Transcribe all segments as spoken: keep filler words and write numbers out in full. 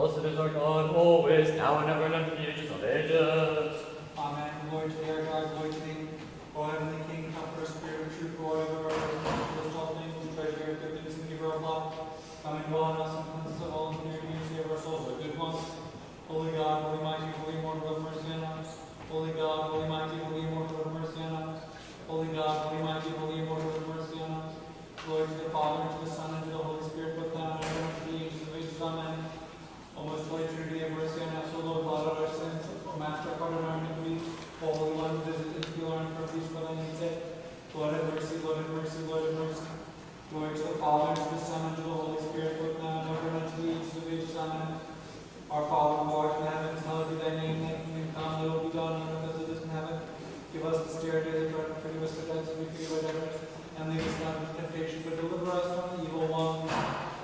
Blessed is our God, always, now and ever, and unto the ages of ages. Amen. Glory to the God, glory to Thee, O heavenly King, comfort us, Spirit of truth, glory to our most all things, treasure, goodness, and giver of life. Come and dwell on us, and cleanse us of all impurity of our souls, our good ones. Holy God, holy mighty, holy immortal, have mercy on us. Holy God, holy mighty, holy immortal, have mercy on us. Holy God, holy mighty, holy immortal, have mercy on us. Glory to the Father, and to the Son, and to the Holy Spirit, both now and ever, and to the ages of ages. Amen. O most holy Trinity, have mercy on us, O Lord, blot out our sins, O Master, pardon our iniquities, O Holy One, visit and heal our infirmities for thy name's sake. Lord have mercy, Lord have mercy, Lord have mercy. Glory to the Father, and to the Son, and to the Holy Spirit, both now and ever, and unto the ages of ages. Amen. Our Father, who art in heaven, hallowed be thy name, thy kingdom come, thy will be done on earth as it is in heaven. Give us this day our daily bread, and forgive us our debts as we forgive our debtors, and lead us not into temptation, but deliver us from the evil one.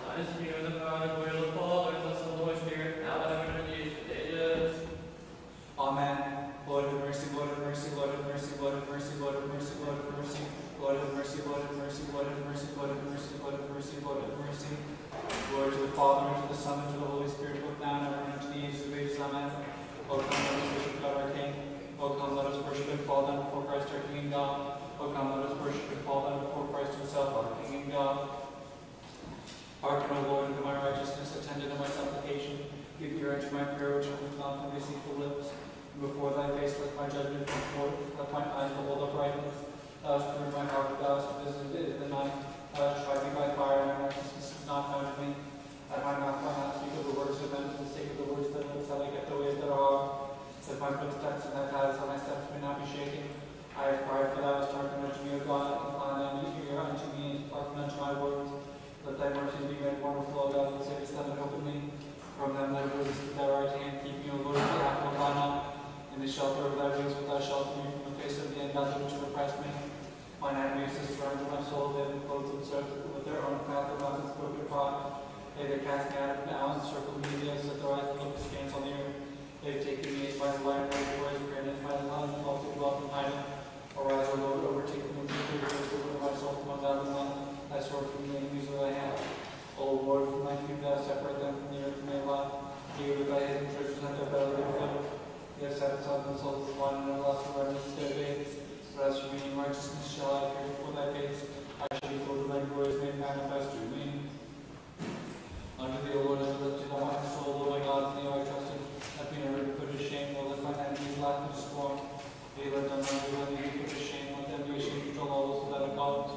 Let us be with the God, and glory of the Father, and the Son, and the Holy Spirit, now and ever, and unto the ages of ages. Amen. Lord have mercy, Lord have mercy, Lord have mercy, Lord have mercy, Lord have mercy, Lord have mercy, Lord have mercy, Lord have mercy, Lord have mercy, Lord have mercy, Lord have mercy, Lord have mercy. Glory to the Father, and to the Son, and to the Holy Spirit, both now and ever, and unto the ages of ages. Amen. O come, let us worship God our King. O come, let us worship and fall down before Christ our King and God. O come, let us worship and fall down before Christ himself, our King and God. Hearken, O Lord, unto my righteousness, attend unto my supplication. Give ear unto my prayer, which comes not from deceitful lips. And before thy face let my judgment come forth, let mine eyes behold uprightness. Thou hast heard my heart, thou hast visited it in the night. Thou hast tried me by fire, and my righteousness is not known to me. Let my mouth, my mouth speak of the words of men, for the sake of the words that lips, I may get the ways that are. Set my footsteps in thy paths, that my steps may not be shaken. I have cried, for thou hast hearkened unto me, O God, incline thine ear unto me, and hearken unto my words. Let thy mercies be made wonderful, O God, and save us them that open me. From them thy presence with thy right hand, keep me, O Lord, with the apple of thine eye. In the shelter of thy wings wilt thou shelter me from the face of the ungodly which have oppressed me. Mine enemies have surrounded my soul, they have enclosed themselves with their own path, their mouth has spoken pride. They have cast me out of now and circled me, they have set their eyes and looked askance on the earth. They have taken me as my delight, my joy is great, and my love is all to dwell in hiding. Arise, O Lord, overtake me, and deliver me, deliver my soul from ungodly men, thy sword from the enemies of thy hand. O Lord, from thy kingdom thou separate them from the earth and thy life. Give with thy hidden treasures and thy belly their fill. They have satisfied themselves with wine and everlasting remnants their days. But as for me, in righteousness shall I appear before thy face. I shall be filled with thy glory is made manifest to me. Unto thee, O Lord, I have lifted up my soul, Lord, my God, in thee I trusted. Let me never be put to shame, O let mine enemies laugh and scorn. They let them not be, let me be put to shame, let them be ashamed which are lawless without a cause.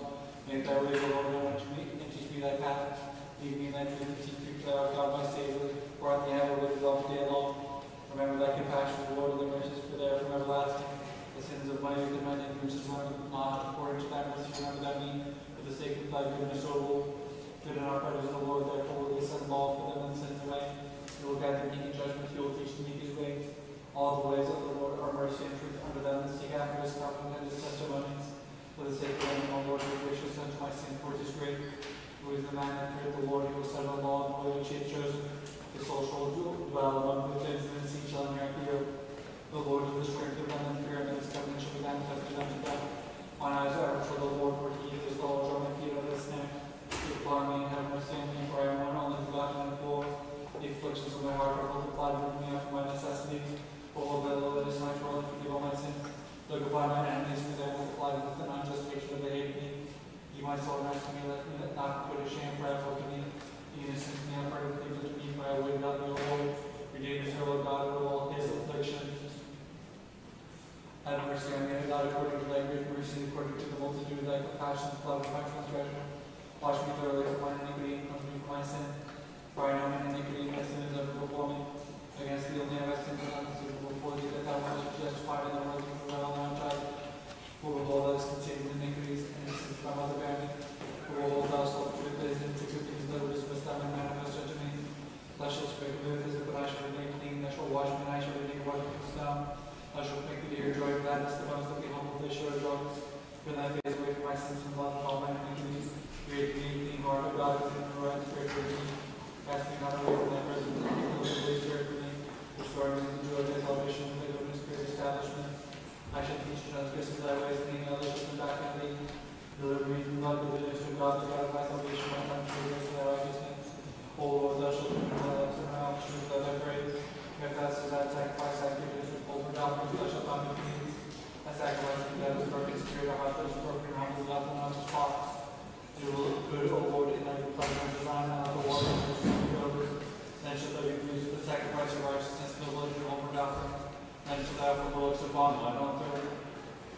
Make thy ways, O Lord, known unto me, and teach me thy path. Lead me in thy truth, and teach me, thou art God, my Saviour, for at the end of the day long. Remember thy compassion, Lord, and thy mercies for they are from everlasting. The sins of my youth and my ignorance is not according to thy mercy, remember thy need, for the sake of thy goodness, O Lord. Good and upright is the Lord, therefore will he send law for them and sins away. He will guide the meek in judgment, he will teach the meek his ways. All the ways of the Lord are mercy and truth unto them that seek after his covenant and his testimonies. For the sake of him, O Lord, be gracious unto my sin, for it is great. Who is the man that feareth the Lord, who will settle the law and the way which he hath chosen? His soul shall dwell among the things, and his seed shall inherit the earth. The Lord is the strength of them that fear him, and his covenant shall be manifested unto them. Mine eyes are ever to the Lord, for he is the Lord, draw my feet out of the snare. He upon me and have mercy on me, for I am one only begotten and poor. The afflictions of my heart are multiplied with me after my necessities. O Lord, thy love is my joy, and forgive all my sins. Look upon mine enemies, for they are multiplied with an unjust hatred of the hate me. Give my soul unto me, let me not put to shame, for I have broken thee. The innocent me, I pray, with things with me, for I would not be, O Lord. Redeem his O God, out of all his afflictions. Have mercy on me, O God, according to thy great mercy, according to the multitude of thy compassion, flood my transgression. Wash me thoroughly from my iniquity and cleanse me from my sin. For I know my iniquity and my sin is ever before me. Against thee only have I sinned and unconceivable before thee, that thou mayest be justified in the words of thy unjust. Who will hold us conceived iniquities and sins my mother bare me? Who will hold us up to the days and secret things that was with them and manifest unto me? Thou shalt speak of it, but I shall remain clean. Thou shalt wash me, and I shall remain white as snow. I shall make the dear joy of gladness, the ones that be humble, they shall rejoice. When thy face away from my sins and love all my iniquities, create me a clean heart, O God, and renew a right spirit within me. Cast me not away from thy presence, and keep the Holy Spirit within me. Restore me to the joy of thy salvation, and the goodness of thy establishment. I shall teach the transgressions thy ways, and the others shall come back unto thee. Deliver me from love, the goodness of God, the God of my salvation, my tongue, the grace of thy righteousness. O Lord, thou shalt open my lips, and my mouth shall declare good award in every pleasure and design out of the water and the universe. Then shall thou be pleased with the sacrifice of righteousness, the blood of your homeward offering. Then shall thou offer the works of bond, I don't third.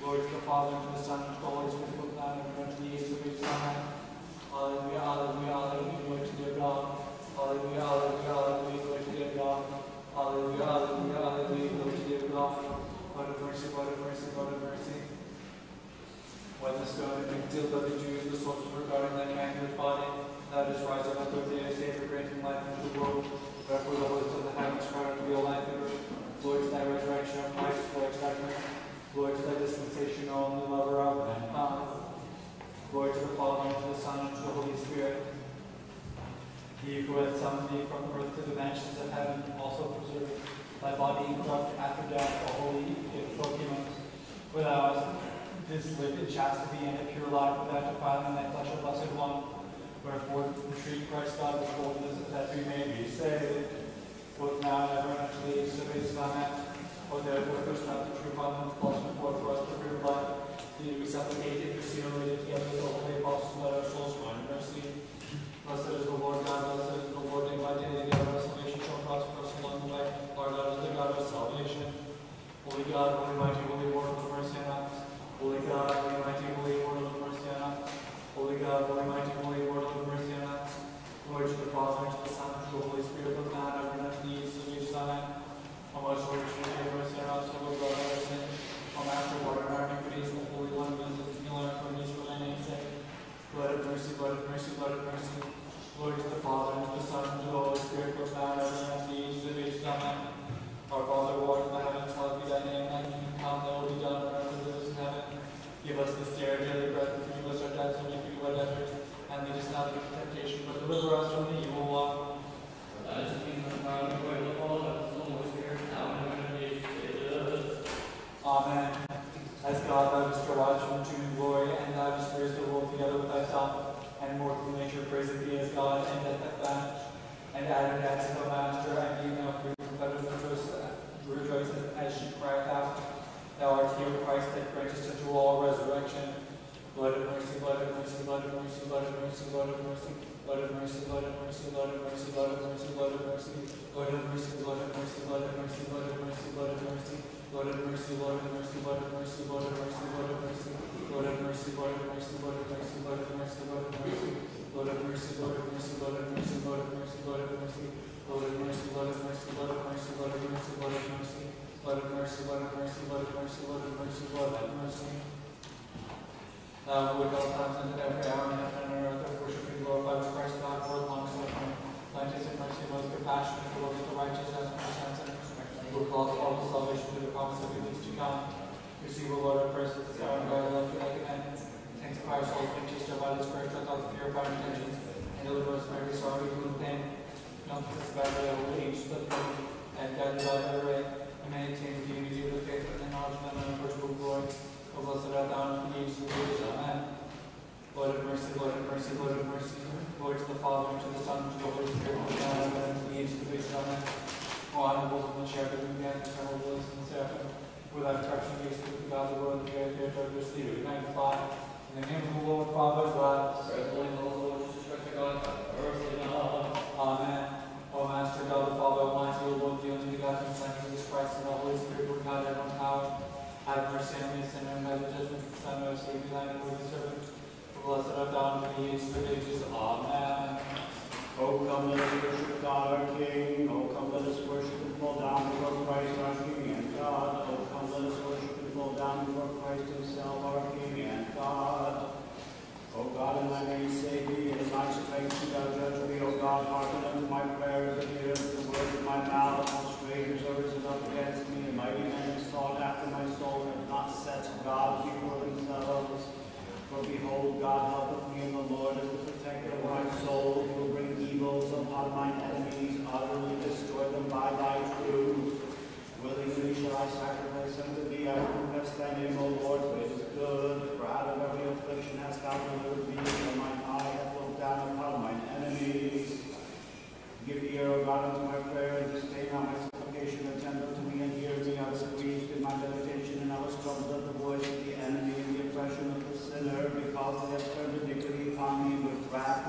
Glory to the Father, and to the Son, and to the Holy Spirit, both now and ever, and to the age of ages. Amen. Hallelujah, hallelujah, hallelujah, glory to dear God. Hallelujah, hallelujah, hallelujah, glory to dear God. Hallelujah, hallelujah, hallelujah, glory to dear God. What a mercy, what a mercy, what a mercy. When the stone had been dealt by the Jews, the soldiers regarding that mangled body, thou didst rise up on the third day, a Saviour, granting life unto the world. Therefore the host of the heavens cried unto thee, O life giver. Glory to thy resurrection, O Christ, glory to thy mercy. Glory to thy dispensation, O only lover of men. Glory to the Father, and to the Son, and to the Holy Spirit. He who hath summoned thee from earth to the mansions of heaven, also preserved thy body incorrupt after death, O holy Ephraim, for thou hast this lived in chastity and a pure life without defiling thy flesh, O blessed one. Wherefore entreat Christ God with boldness that we may be saved, both now and ever, and unto the ages of ages. Amen. O therefore, push not the true abundance, blossom forth for us the fruit of life. Thee we supplicate, interceding together with the holy apostles, let our souls find mercy. Blessed is the Lord God, blessed is the Lord, day by day, the hour of salvation shall prosper us along the way. Our God is the God of salvation. Holy God, holy mighty, holy Lord, have mercy on us. Holy God, holy mighty, holy Lord, have mercy on us. Holy God, holy mighty, holy Lord, have mercy on us. Glory to the Father, and to the Son, and to the Holy Spirit, both now and ever, and unto the age of ages. Amen. O most Lord, have mercy on us, O Lord God, our sin. O Master, water and our iniquities, O Holy One, who is the healer for his for thy name's sake. Blood of mercy, blood of mercy, blood of mercy. Glory to the Father, and to the Son, and to the Holy Spirit, both now and ever, and unto the age of ages. Amen. Our Father, who art in the heavens, hallowed be thy name, thy kingdom come, thy will be done on earth as it is in heaven. Give us this day our daily bread, and forgive us our debts, and we forgive our debtors. And lead us not into temptation, but deliver us from the evil one. For thine is the kingdom, the power, and the glory, and the Father, and the Holy Spirit, now and ever, and unto the age of ages. Amen. As God, thou didst arise from the tomb in glory, and thou didst raise the world together with thyself, and mortal nature praiseth thee as God, and death hath vanished. And Adam danceth, O Master, and even thou free from fetters rejoiceth as she crieth out. Thou art here, Christ, that grantest unto all resurrection. Blood of mercy, blood of mercy, blood of mercy, blood of mercy, blood of mercy, blood of mercy, blood of mercy, blood of mercy, blood of mercy, blood of mercy, blood of mercy, blood of mercy, blood of mercy, blood of mercy, blood of mercy, blood of mercy, blood of mercy, blood of mercy, blood of mercy, blood of mercy, blood of mercy, blood of mercy, blood of mercy, blood of mercy, blood of mercy, blood of mercy, blood of mercy, blood of mercy, blood of mercy, blood of mercy, blood of mercy, blood of mercy, blood of mercy, blood of mercy, blood of mercy. Blood of mercy, blood of mercy, blood of mercy, blood of mercy, blood of mercy. Thou, who at all times and at every hour and heaven and earth of worship and glorify with Christ God, for long suffering, plenteous in mercy, most compassionate, who looks at the righteous as much as and who calls all to salvation through the promise of things to come. Receive, O Lord, our prayers at this hour and by thy love to thy commandments. Sanctify our souls, and teach us by thy Spirit, with all the fear of our intentions, and deliver us from every sorrow, evil, and pain. Don't consist by thy old age, but and guide us by thy way. May attain the unity of the faith and the knowledge of the unapproachable glory. O blessed art thou in the ages of ages. Amen. Lord of mercy, Lord of mercy, Lord of mercy. Glory to the Father, and to the Son, and to the Holy Spirit, and now and in the ages of ages. Amen. O honorable and the cherubim, the eternal wills, and the seraphim, who thy protection givest to God the world, and the very fair to our sleep, we magnify. In the name of the Lord, Father, God, praise the Lord, the Lord, Jesus Christ, the God, mercy and love. Amen. O Master, God the Father, Almighty, O Lord, the only begotten Son, Jesus Christ, and the Holy Spirit, who God in one power, have mercy on me, a sinner, and by the judgment of the Son, O Savior, thy holy servant, who blessed art thou unto the ages of ages. Amen. O come, let us worship God our King. O come, let us worship and fall down before Christ our King and God. O come, let us worship and fall down before Christ himself, our King and God. O God, in thy name save me, and my strength do thou judge me. O God, hearken unto my prayer, and hear the words of my mouth. All strangers are risen up against me, and mighty men have sought after my soul, and have not set God before themselves. For behold, God helpeth me, and the Lord is the protector of my soul. He will bring evils upon mine enemies, utterly destroy them by thy truth. Willingly shall I sacrifice unto thee. I confess thy name, O Lord, for it is good. For out of every affliction hast thou delivered me, and mine eye hath looked down upon mine enemies. Give ear, O God, unto my prayer, and sustain not my supplication. Attend unto me, and hear me. I was grieved in my meditation, and I was troubled at the voice of the enemy and the oppression of the sinner, because they have turned iniquity upon me with wrath.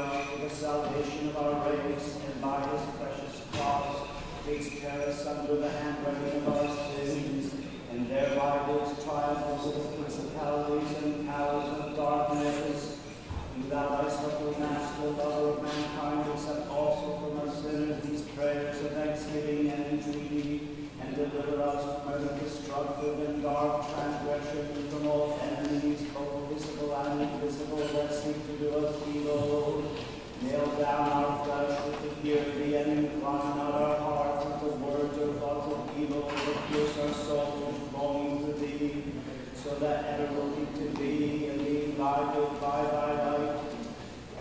God, for the salvation of our race, and by his precious cross takes us under the handwriting of our sins, and thereby gives triumph over the principalities and powers of darkness. Do thou thyself, O Master, lover of mankind, accept also from us sinners these prayers of thanksgiving and entreaty, and deliver us from every destructive and dark transgression, from all enemies, both visible and invisible, that seek to do us evil. Nail down our flesh with the fear of thee, and incline not our hearts with the words or thoughts of evil, but pierce our souls with longing to thee, so that ever looking to thee, and being guided by thy light,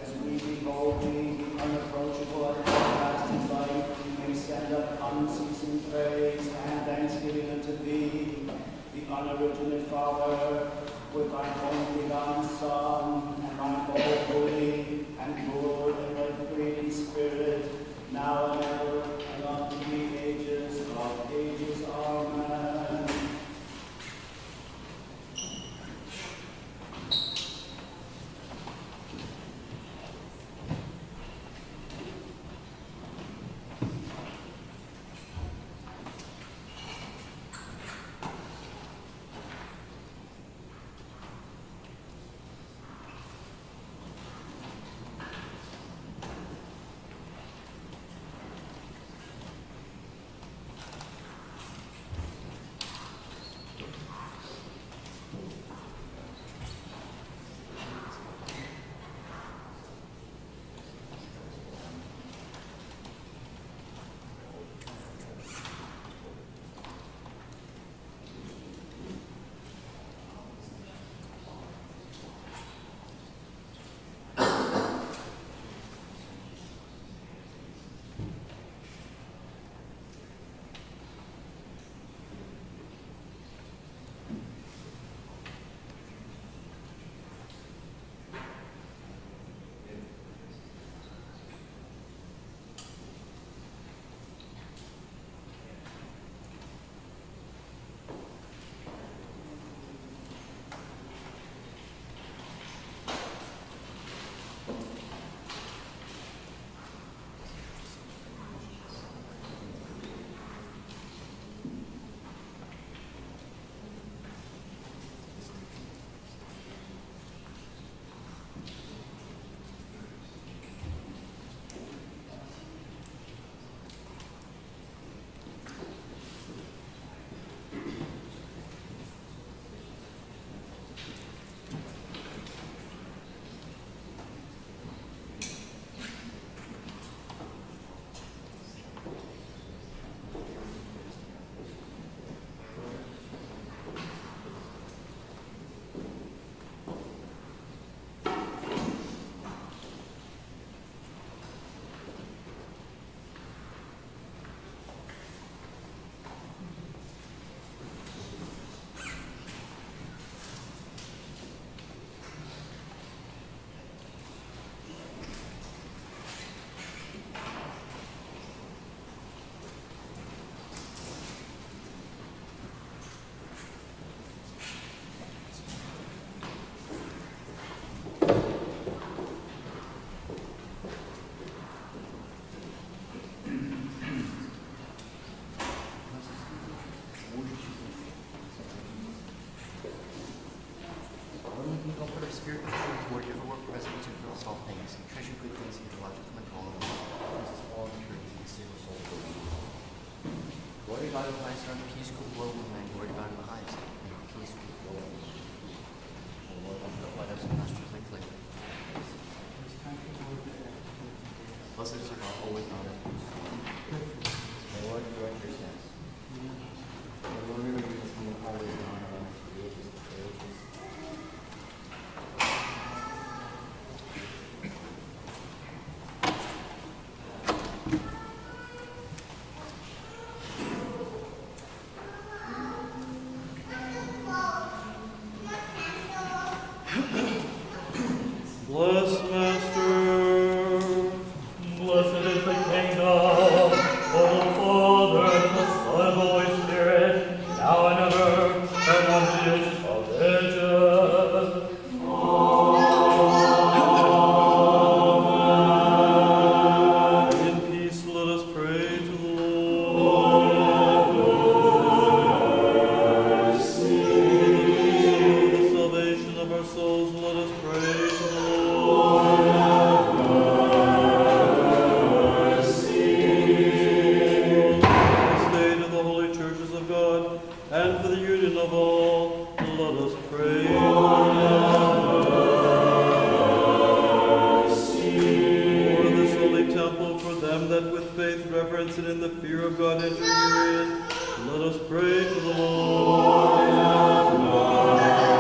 as we behold thee, the unapproachable and everlasting light, we may send up unceasing praise and thanksgiving unto thee, the unoriginate Father, with thine only begotten Son, and thine all holy and Lord and thy creating Spirit, now and ever, and unto the ages of ages. Amen. Father, the Son, Holy Spirit, now and ever, and reverence and in the fear of God entering herein, let us pray to the Lord. Lord, have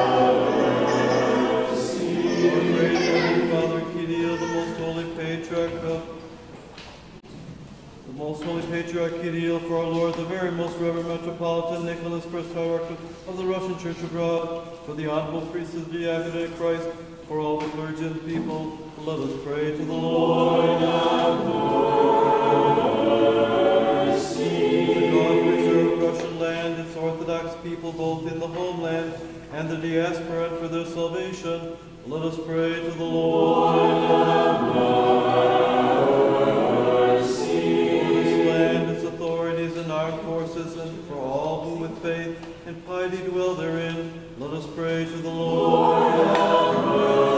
mercy. O great Holy Father Kyria, the most holy patriarch of the most holy patriarch Kyria, for our Lord, the very most reverend metropolitan Nicholas, first hierarch of the Russian Church abroad, for the honorable priests of the diaconate Christ, for all the clergy and people, let us pray to the Lord. Have mercy. The God preserve Russian land, its Orthodox people, both in the homeland and the diaspora, for their salvation, let us pray to the Lord. Have mercy. For this land, its authorities and armed forces, and for all who with faith and piety dwell therein, let us pray to the Lord. Have mercy.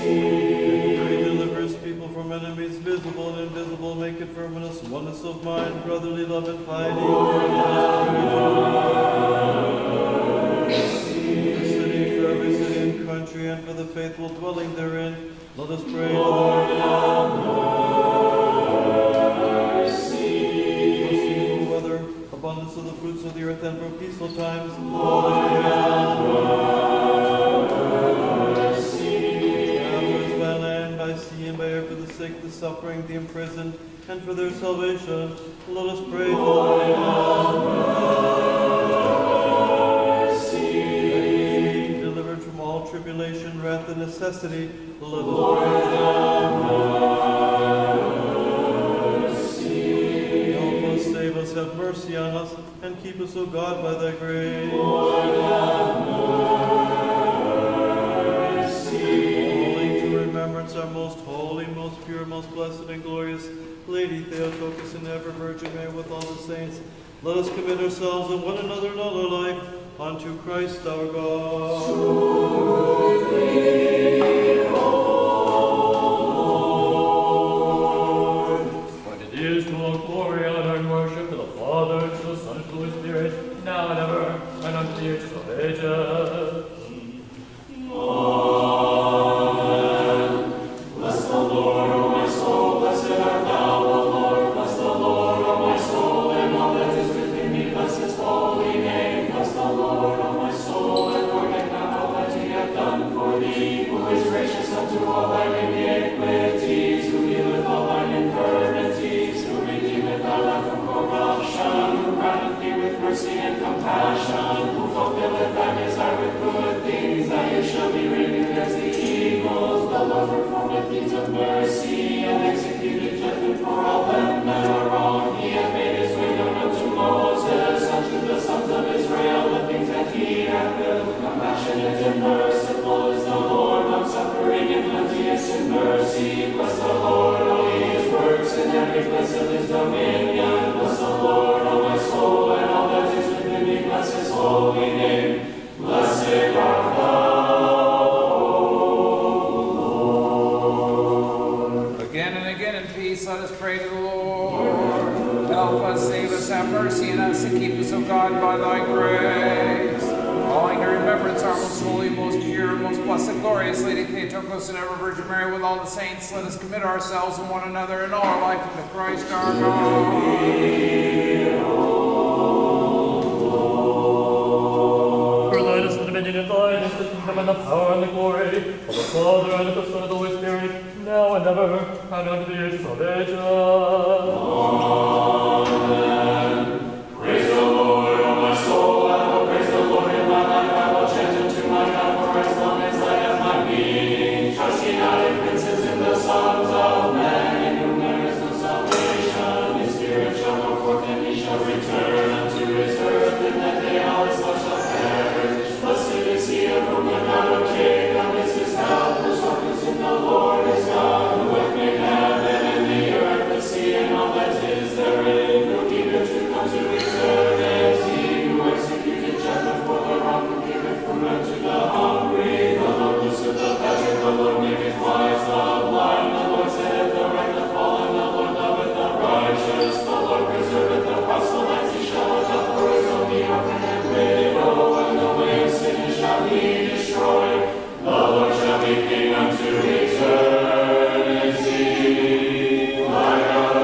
Pray, deliver us people from enemies visible and invisible, make it firm in us oneness of mind, brotherly love and piety. Let us pray to the Lord. For the city, for every city and country, and for the faithful dwelling therein, let us pray to the Lord. Have mercy. For seasonal weather, abundance of the fruits of the earth, and for peaceful times, Lord, have mercy. Afterwards by land, by sea, and by air, for the sick, the suffering, the imprisoned, and for their salvation, let us pray, Lord, have mercy. Delivered from all tribulation, wrath, and necessity, let us pray. Have mercy on us, and keep us, O God, by thy grace. Lord, have mercy. Calling to remembrance our most holy, most pure, most blessed, and glorious Lady Theotokos and ever Virgin Mary with all the saints, let us commit ourselves and one another in all our life unto Christ our God. To thee, O Lord. But it is to our glory and worship to the Father, to the Son, to the Holy Spirit, now and ever, and unto the ages of ages. King unto eternity, my God.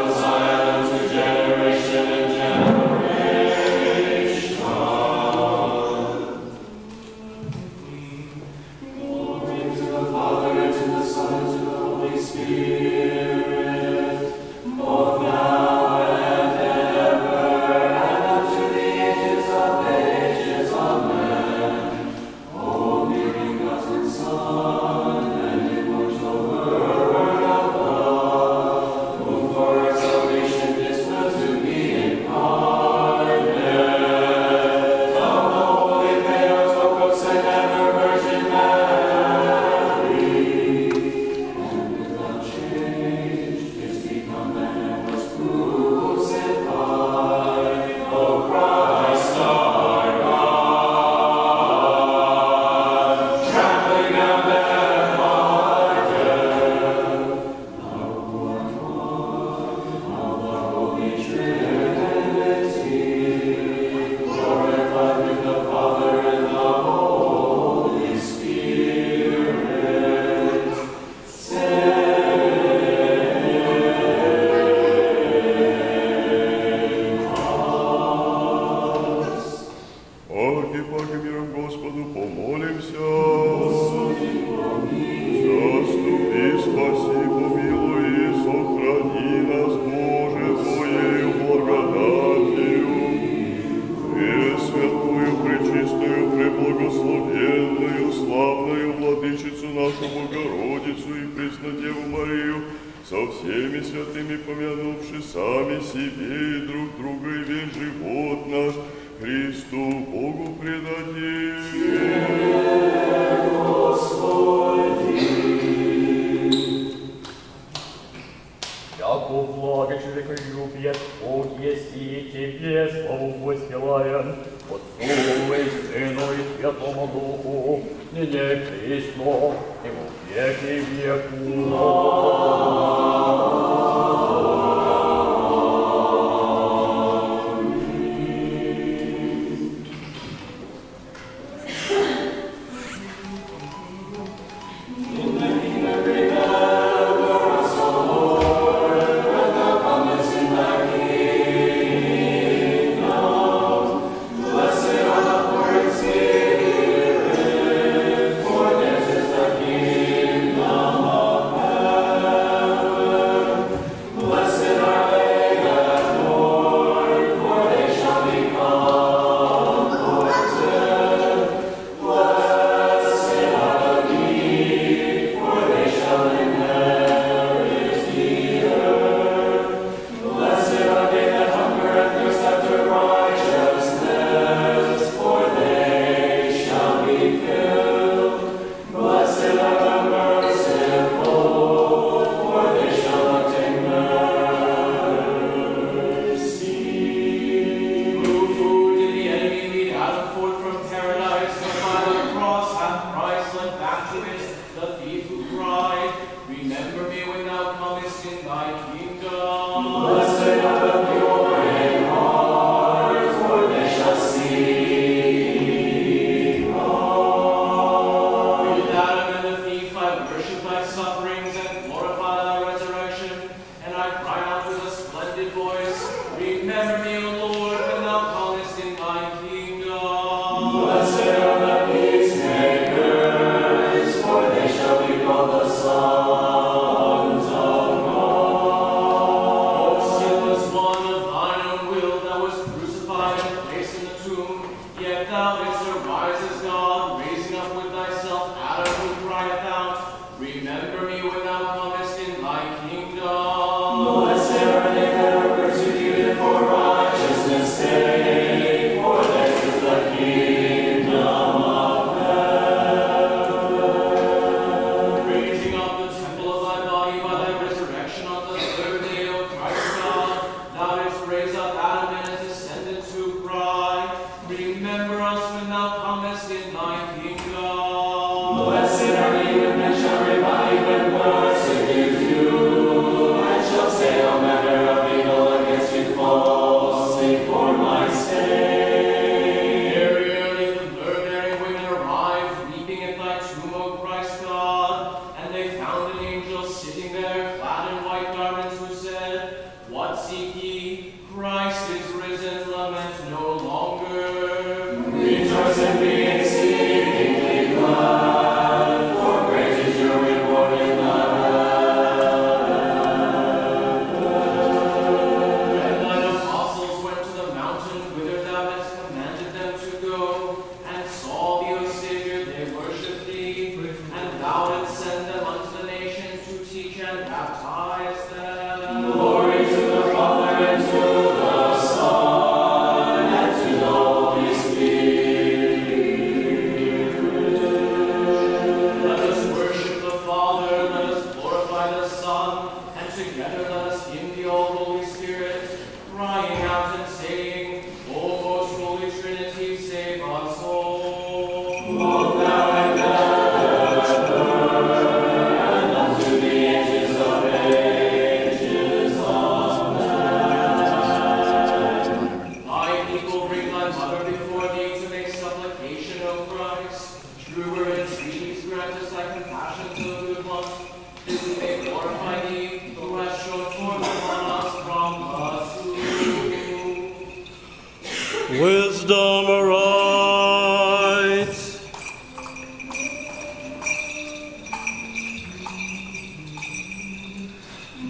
Wisdom arise.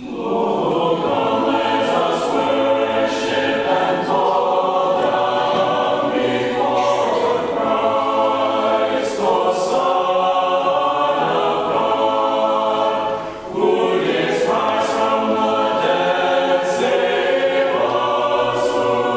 Oh, come, let us worship and fall down before Christ, the Son of God, who is Christ from the dead, save us who mercy.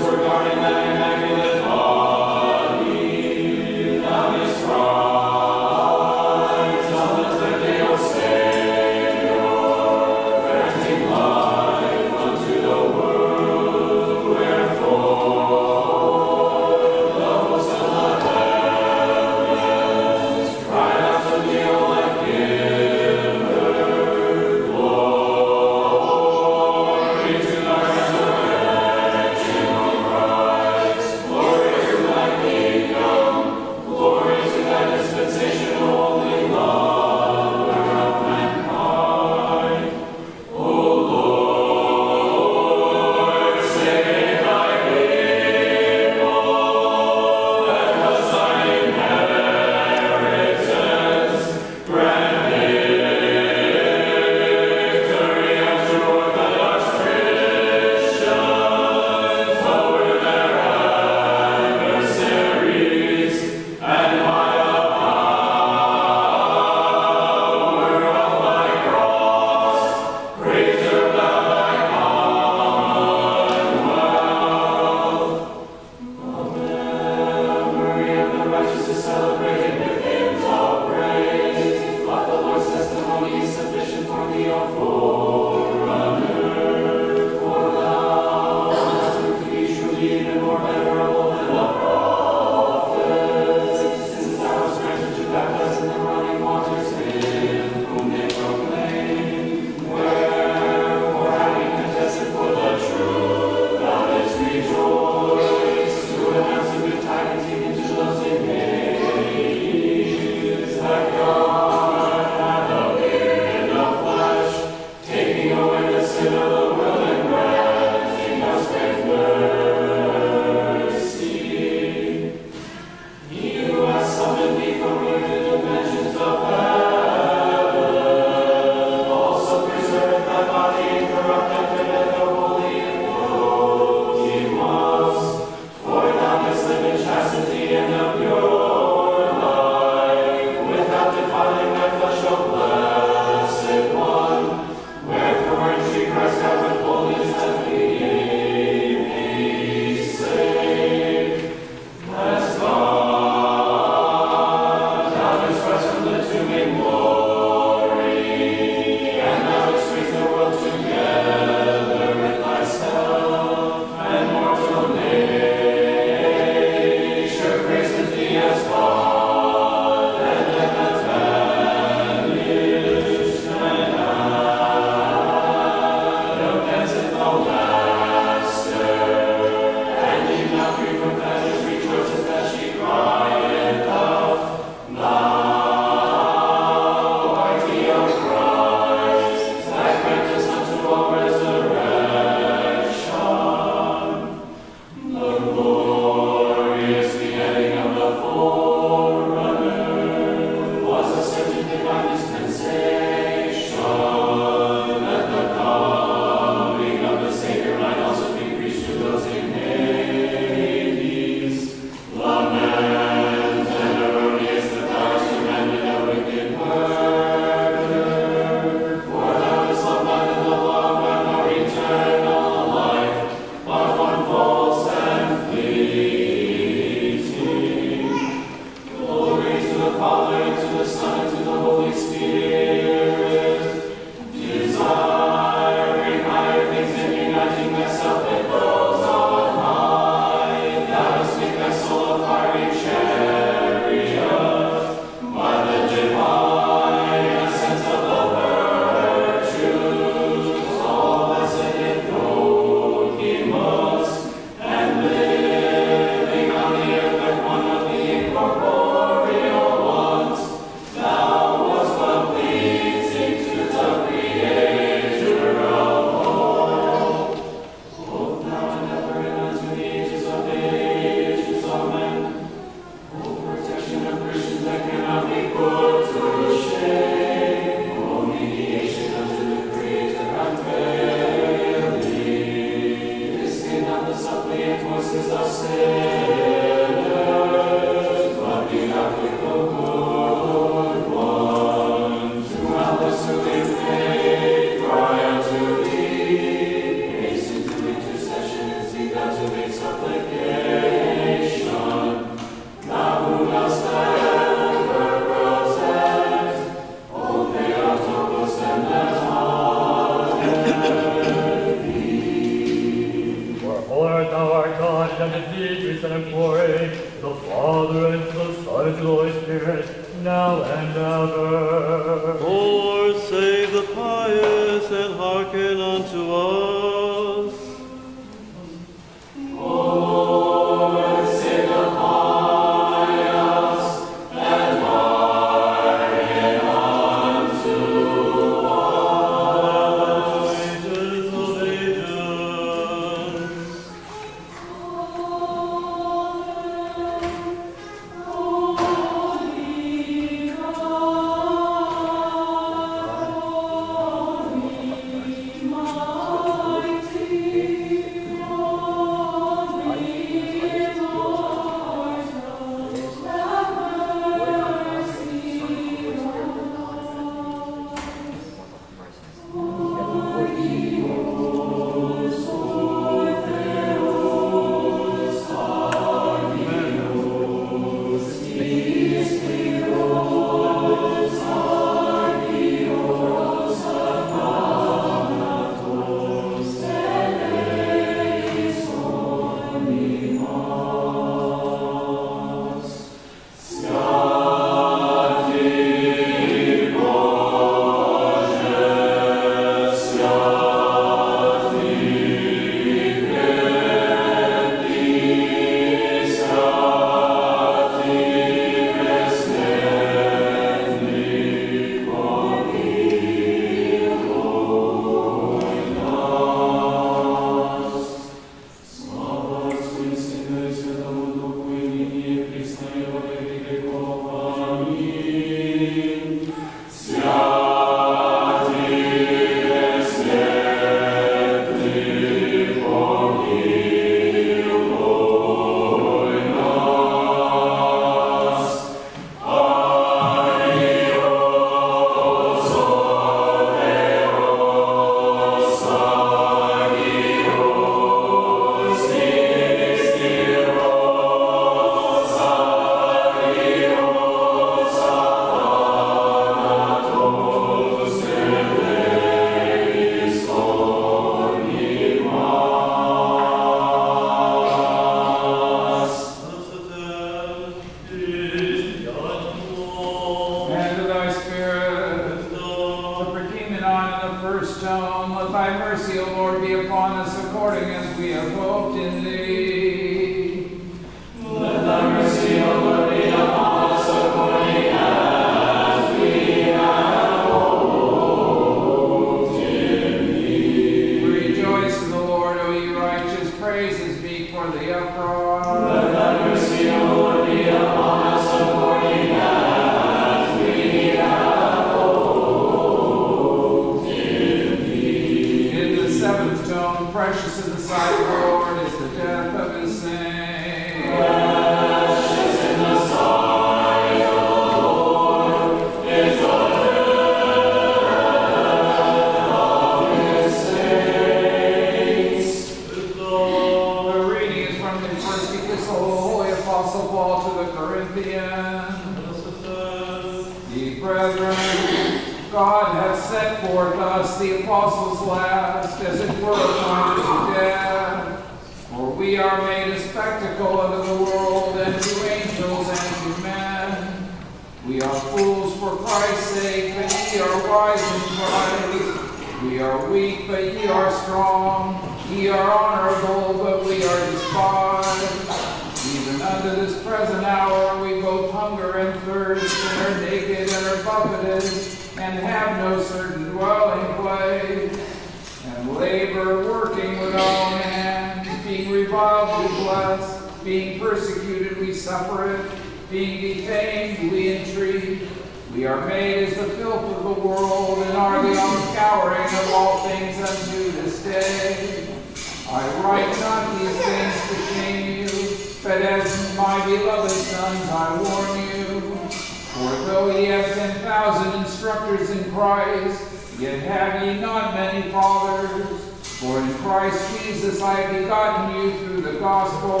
I write not these things to shame you, But as my beloved sons, I warn you, for though ye have ten thousand instructors in Christ, yet have ye not many fathers. For in Christ Jesus I have begotten you through the gospel.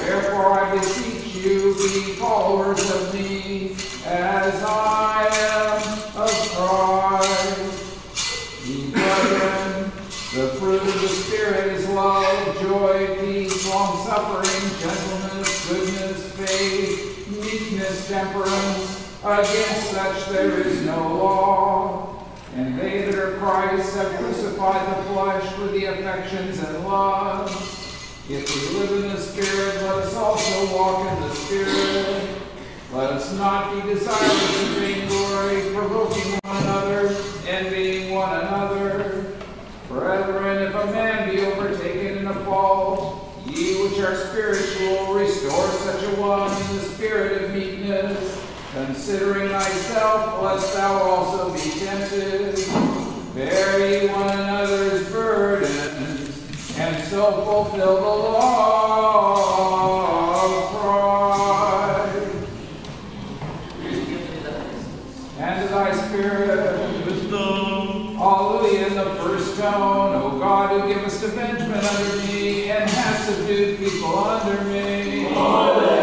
Wherefore I beseech you, be followers of me, as I am of Christ. Ye brethren, the fruit of the Spirit is love, joy, peace, long-suffering, gentleness, goodness, faith, meekness, temperance. Against such there is no law. And they that are Christ's have crucified the flesh with the affections and love. If we live in the Spirit, let us also walk in the Spirit. Let us not be desirous of vainglory, provoking one another, envying one another. Brethren, if a man be overtaken in a fault, ye which are spiritual, restore such a one in the spirit of meekness, considering thyself, lest thou also be tempted. Bear ye one another's burdens, and so fulfill the law of Christ. And to thy Spirit, wisdom. Hallelujah, in the first tone. O God, who givest avengement under me, and hast subdued people under me. Hallelujah.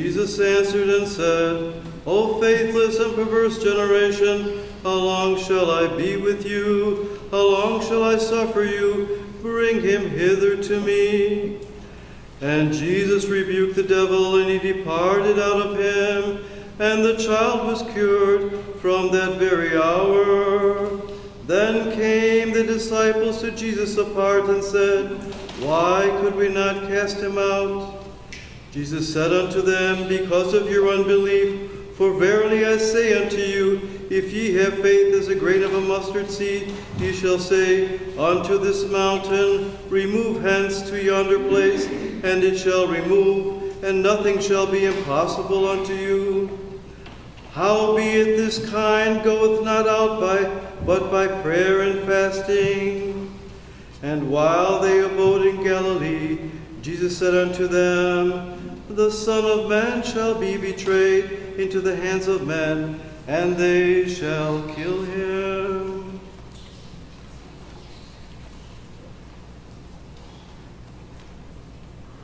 Jesus said unto them, Because of your unbelief, for verily I say unto you, if ye have faith as a grain of a mustard seed, ye shall say unto this mountain, Remove hence to yonder place, and it shall remove, and nothing shall be impossible unto you. Howbeit this kind goeth not out by, but by prayer and fasting. And while they abode in Galilee, Jesus said unto them, The Son of Man shall be betrayed into the hands of men, and they shall kill him.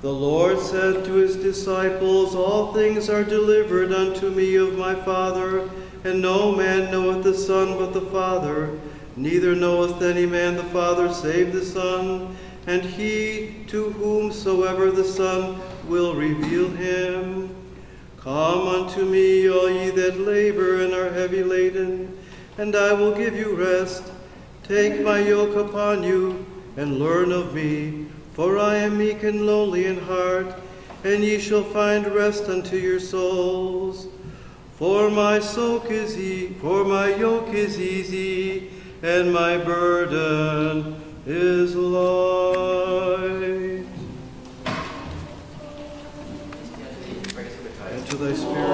The Lord said to his disciples, All things are delivered unto me of my Father, and no man knoweth the Son but the Father, neither knoweth any man the Father save the Son, and he to whomsoever the Son will reveal him. Come unto me, all ye that labor and are heavy laden, and I will give you rest. Take my yoke upon you, and learn of me, for I am meek and lowly in heart, and ye shall find rest unto your souls. For my yoke is easy, for my yoke is easy, and my burden is light. And to thy Spirit.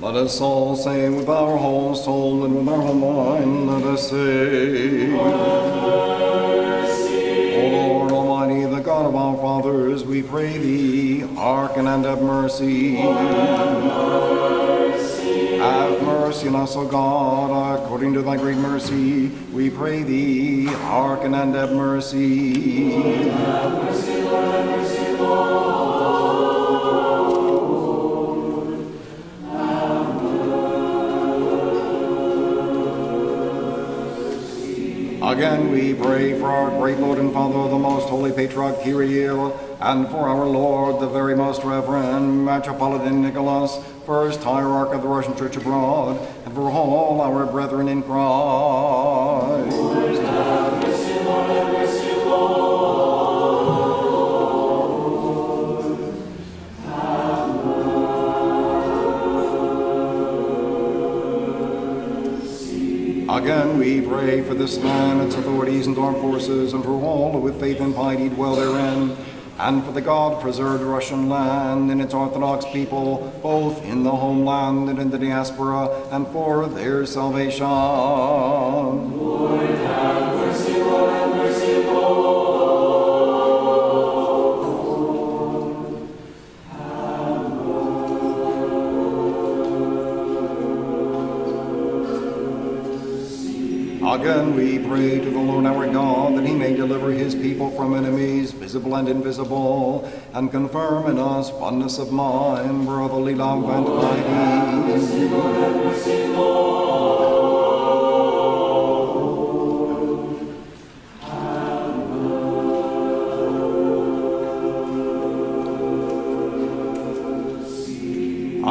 Let us all say with our whole soul and with our whole mind, let us say, O Lord Almighty, the God of our fathers, we pray thee, hearken and have mercy. Have mercy on us, O God, according to thy great mercy, we pray thee, hearken and have mercy. Have mercy, Lord, have mercy, Lord. Again we pray for our great Lord and Father, the most holy Patriarch Kirill, and for our Lord, the very most Reverend Metropolitan Nicholas, first Hierarch of the Russian Church abroad, and for all our brethren in Christ. Lord, have mercy, Lord, have mercy, Lord. Have mercy. Again we pray for this land, its authorities and armed forces, and for all who with faith and piety dwell therein, and for the God-preserved Russian land and its Orthodox people, both in the homeland and in the diaspora, and for their salvation. Lord, have mercy, Lord, have mercy, Lord. Again we pray to the Lord our God that he may deliver his people from enemies, visible and invisible, and confirm in us oneness of mind, brotherly love and piety. Lord, have mercy, Lord, have mercy.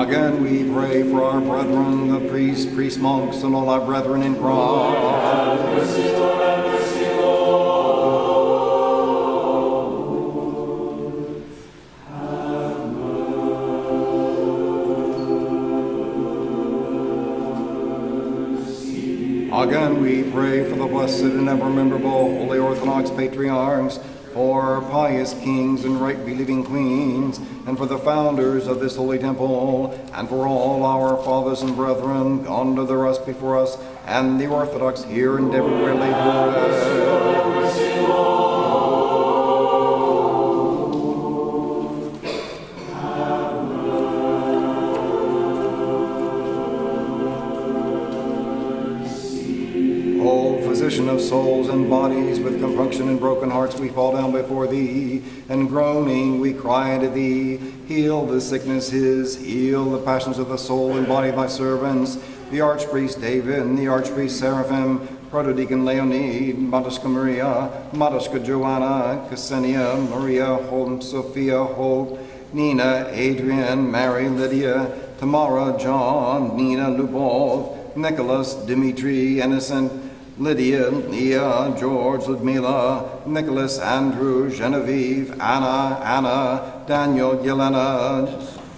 Again we pray for our brethren, the priests, priest monks, and all our brethren in Christ. Have mercy, Lord, have mercy, Lord. Have mercy. Again we pray for the blessed and ever-memorable Holy Orthodox Patriarchs, for pious kings and right-believing queens, and for the founders of this holy temple, and for all our fathers and brethren gone to the rest before us, and the Orthodox here and everywhere labor. Have mercy, Lord, have mercy, Lord. Have mercy. O physician of souls and bodies, with compunction and broken hearts we fall down before thee, and groaning we cry unto thee, heal the sickness his, heal the passions of the soul and body of thy servants, the Archpriest David, and the Archpriest Seraphim, Protodeacon Leonid, Matushka Maria, Matushka Joanna, Ksenia, Maria, Holt, Sophia, Holt, Nina, Adrian, Mary, Lydia, Tamara, John, Nina, Lubov, Nicholas, Dimitri, Innocent, Lydia, Leah, George, Ludmila, Nicholas, Andrew, Genevieve, Anna, Anna, Daniel, Yelena,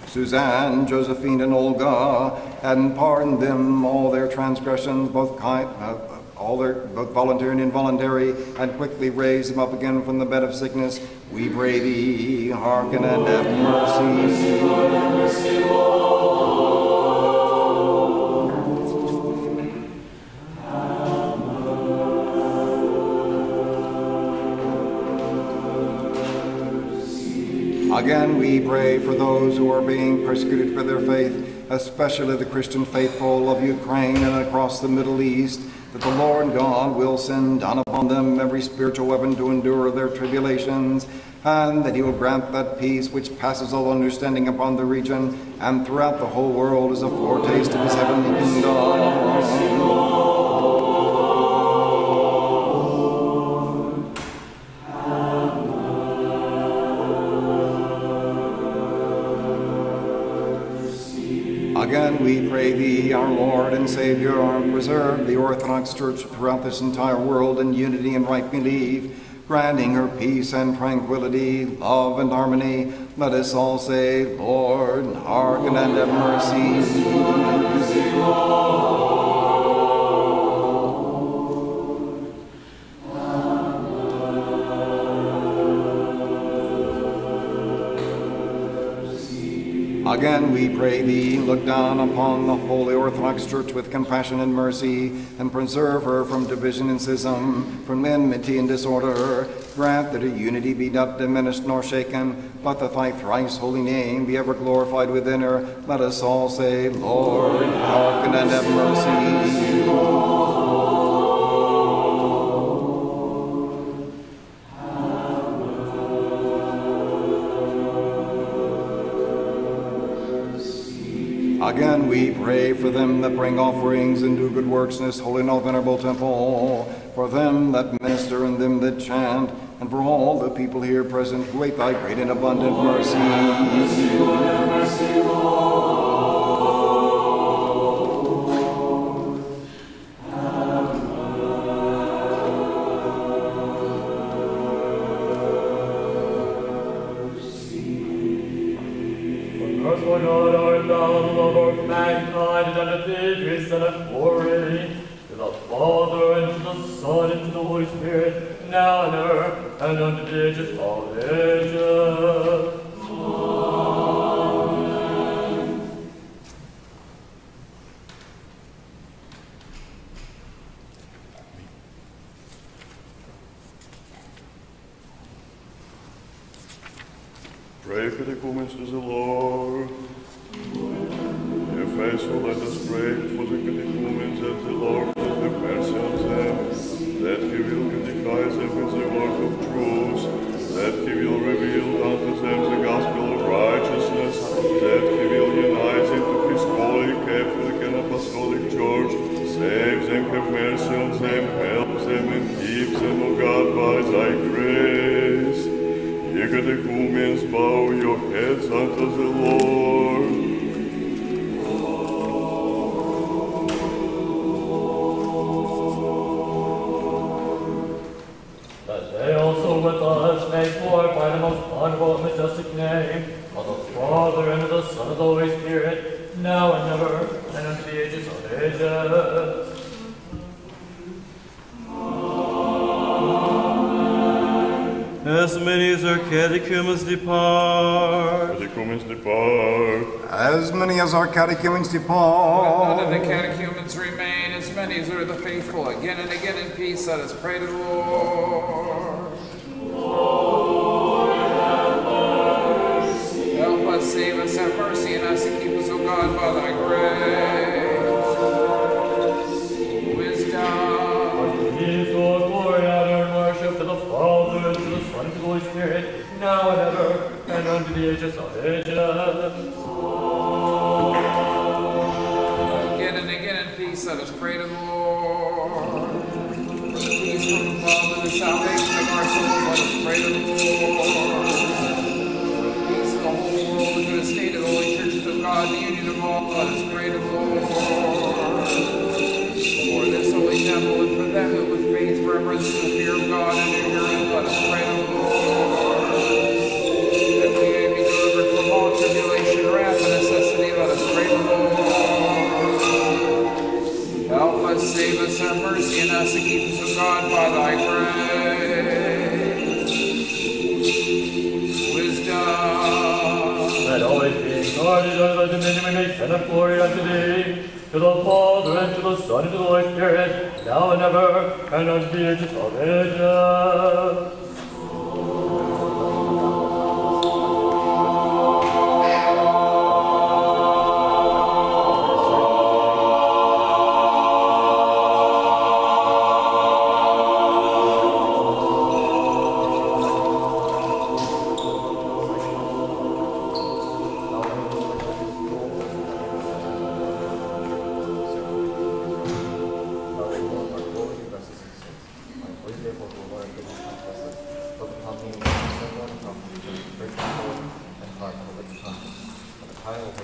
Suzanne, Josephine, and Olga, and pardon them all their transgressions, both kind, uh, all their, both voluntary and involuntary, and quickly raise them up again from the bed of sickness. We pray thee, hearken and have mercy. Lord, have mercy, Lord. Have Again, we pray for those who are being persecuted for their faith, especially the Christian faithful of Ukraine and across the Middle East, that the Lord God will send down upon them every spiritual weapon to endure their tribulations, and that he will grant that peace which passes all understanding upon the region and throughout the whole world as a foretaste of his heavenly kingdom. Again, we pray thee, our Lord and Savior, and preserve the Orthodox Church throughout this entire world in unity and right belief, granting her peace and tranquility, love and harmony. Let us all say, Lord, hearken and have mercy. Lord, have mercy, Lord. Again, we pray thee, look down upon the Holy Orthodox Church with compassion and mercy, and preserve her from division and schism, from enmity and disorder. Grant that her unity be not diminished nor shaken, but that thy thrice holy name be ever glorified within her. Let us all say, Lord, hearken and have mercy. Lord. Again, we pray for them that bring offerings and do good works in this holy and all venerable temple, for them that minister and them that chant, and for all the people here present who wait thy great and abundant Lord, mercy. Have mercy, Lord, have mercy, Lord. Catechumens depart. Let none of the catechumens remain, as many as are the faithful. Again and again in peace, let us pray to the Lord. Lord, have mercy. Help us, save us, have mercy on us, and keep us, O God, by thy grace. Wisdom. For thee is all glory, honor, and worship to the Father, and to the Son, and to the Holy Spirit, now and ever, and unto the ages of ages. Let us pray to the Lord. Please, from above, and the salvation of our soul, let us pray to the Lord. Please, the whole world, into a state of the Holy Church of God, the union of all, let us pray to the Lord. For this holy temple, and for them that with faith, reverence, and the fear of God, and endurance, let us pray to the Lord. That we may be delivered from all tribulation, wrath, and necessity, let us pray to the Lord. Help us, save us, have mercy on us, and keep us, O God, by thy grace. Wisdom. Let always be guarded under the dominion we may send up glory unto thee, to the Father, and to the Son, and to the Holy Spirit, now and ever, and unto the ages of ages. Oh.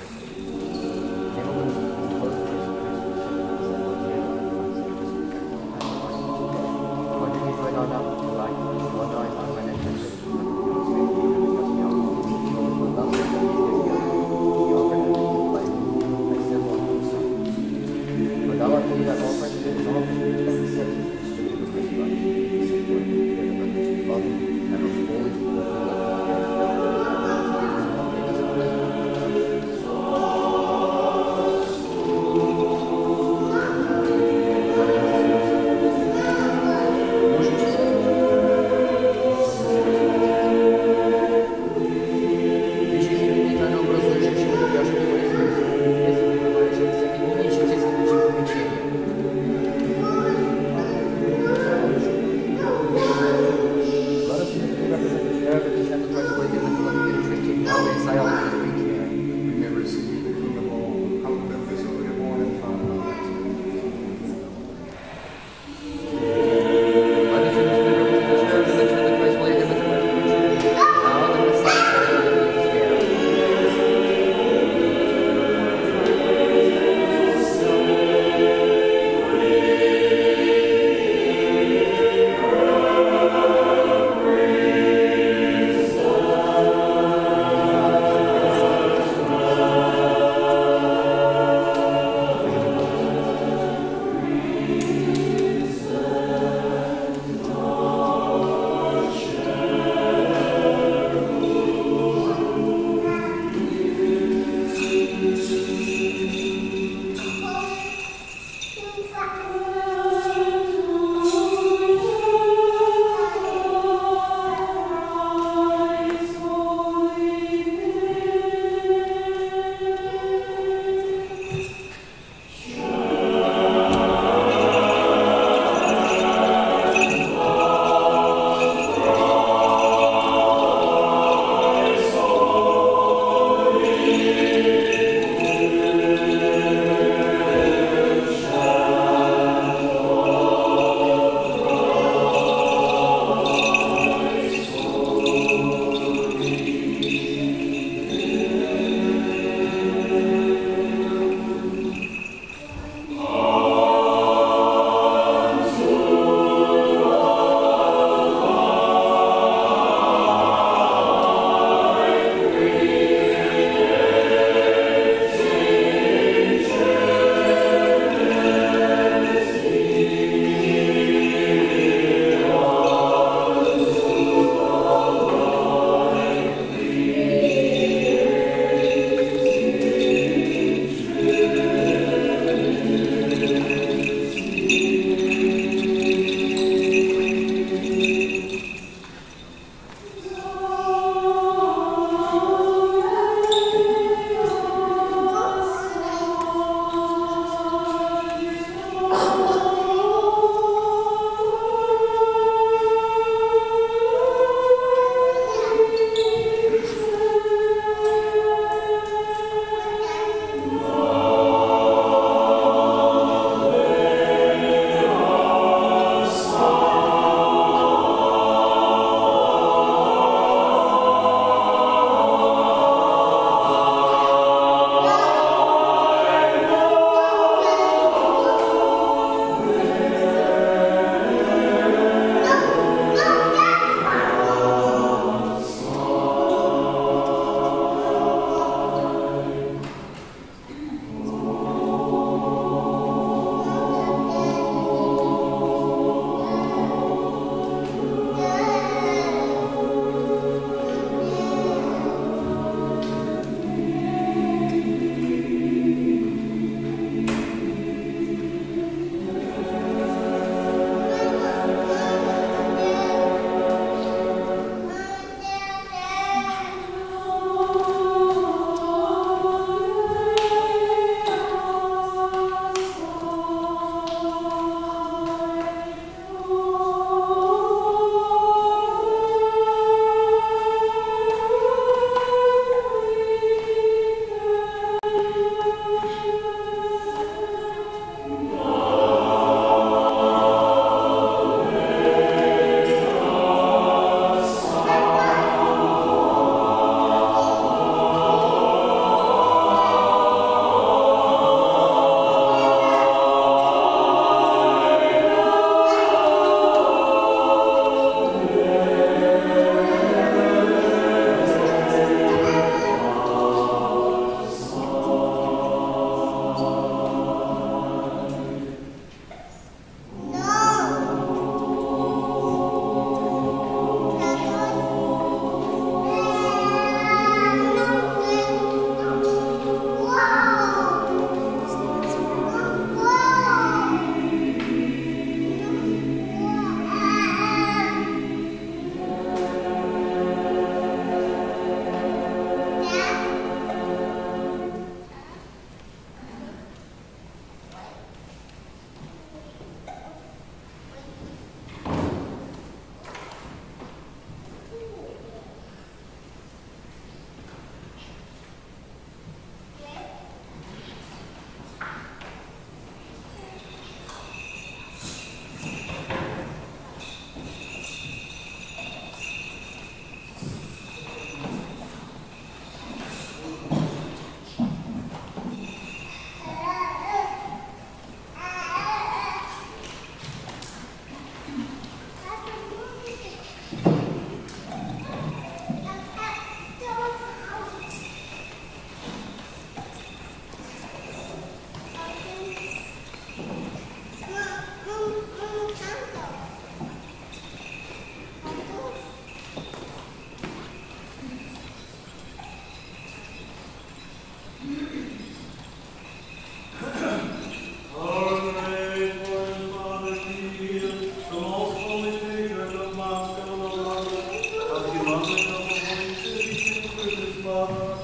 Potapov,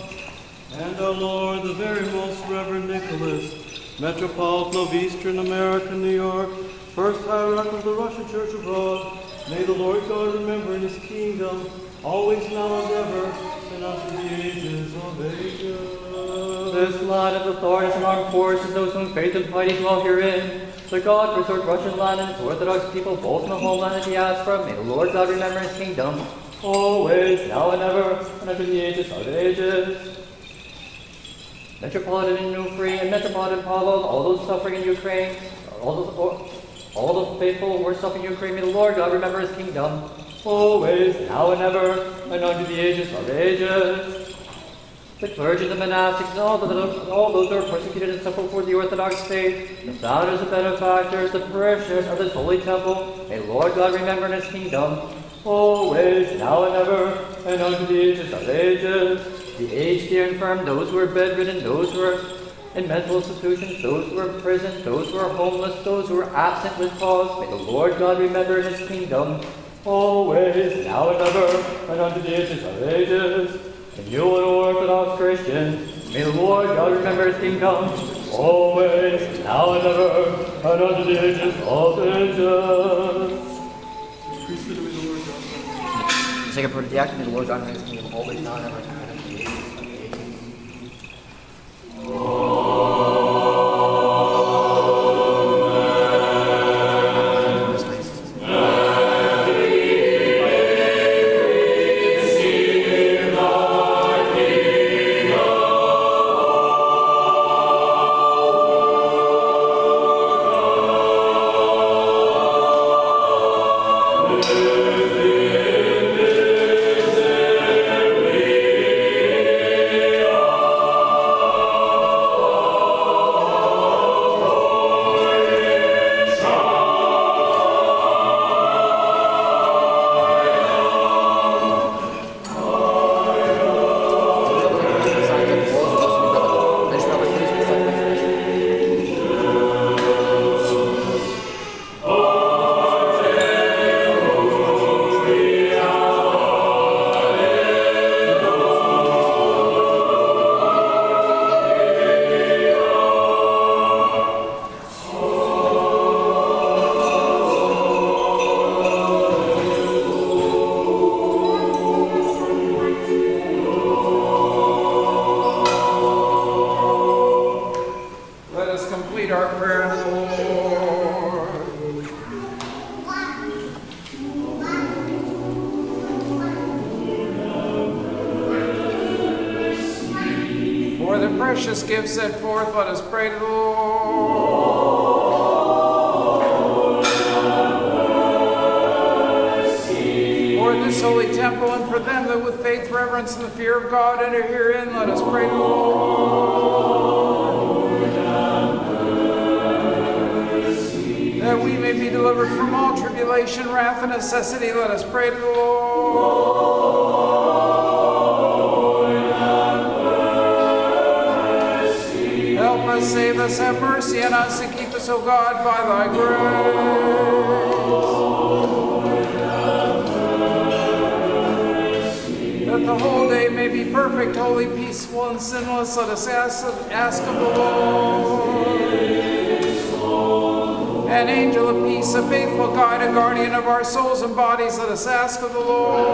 and our Lord, the very most Reverend Nicholas, Metropolitan of Eastern America, New York, first hierarch of the Russian Church abroad, may the Lord God remember in his kingdom, always, now, and ever, and after the ages of ages. This lot of authorities and armed forces, those whom faith and piety dwell herein, the God restored Russian land and its Orthodox people, both in the homeland and diaspora, may the Lord God remember his kingdom, always, now, and ever, and after the ages of ages. Metropolitan in Newfree and Metropolitan Pavel, all those suffering in Ukraine, all those, all those faithful who were suffering in Ukraine, may the Lord God remember his kingdom, always, now, and ever, and unto the ages of ages. The clergy, the monastics, and all, the, all those who are persecuted and suffer for the Orthodox faith, the founders, the benefactors, the parishioners of this holy temple, may Lord God remember in his kingdom, always, now, and ever, and unto the ages of ages. The aged, the infirm, those who are bedridden, those who are in mental institutions, those who are in prison, those who are homeless, those who are absent with cause, may the Lord God remember in his kingdom, always, now, and ever, and unto the ages of ages. The new and Orthodox Christians, may the Lord God remember his kingdom, always, now, and ever, and unto the ages of ages. Second part of the act, may the Lord God remember his kingdom, always, now, and ever, and unto the ages of ages. Let us ask of the Lord.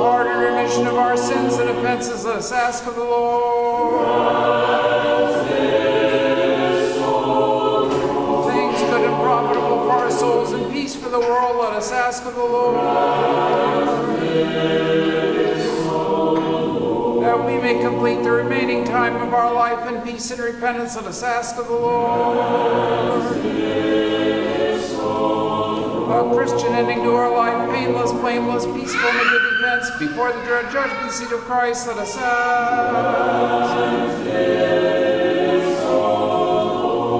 Pardon and remission of our sins and offenses, let us ask of the Lord. Things good and profitable for our souls and peace for the world, let us ask of the Lord. That we may complete the remaining time of our life in peace and repentance, let us ask of the Lord. A Christian ending to our life, painless, blameless, peaceful, in good events, before the judgment seat of Christ, let us ask.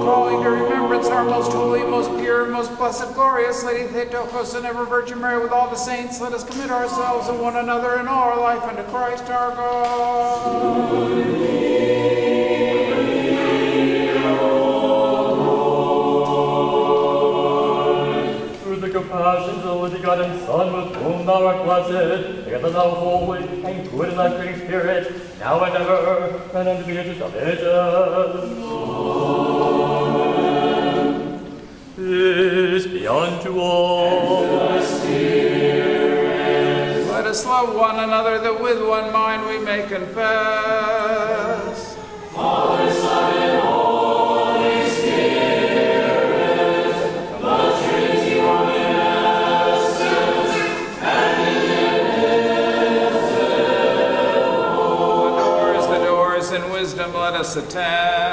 Calling to remembrance our most holy, most pure, most blessed, glorious Lady Theotokos and ever Virgin Mary with all the saints, let us commit ourselves and one another and all our life unto Christ our God. Passion, the God and Son, with whom thou art blessed, together thou holy, and good in thy free spirit, now and ever, and unto the ages of ages. Amen. Peace be unto all. Let us love one another, that with one mind we may confess. Father, Son, and Holy Spirit, the Trinity, one in essence, and in indivisible. The doors, the doors, in wisdom let us attend.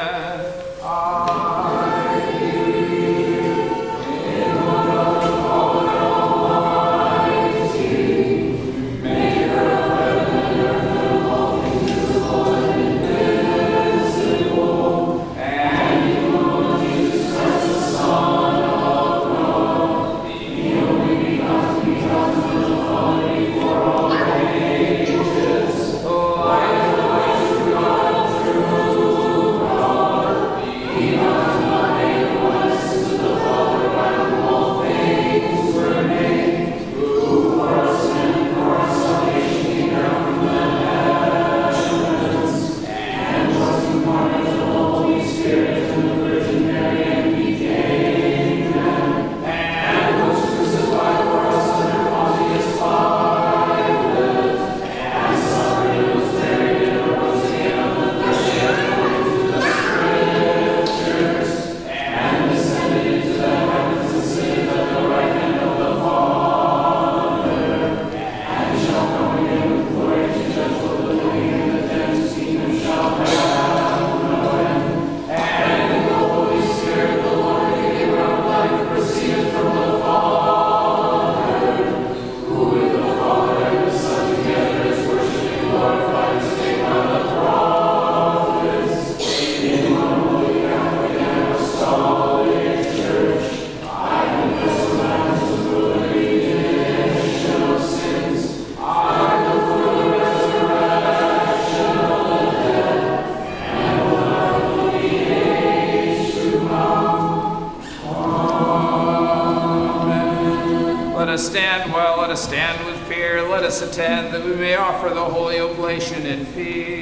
Amen. Attend, that we may offer the holy oblation in peace.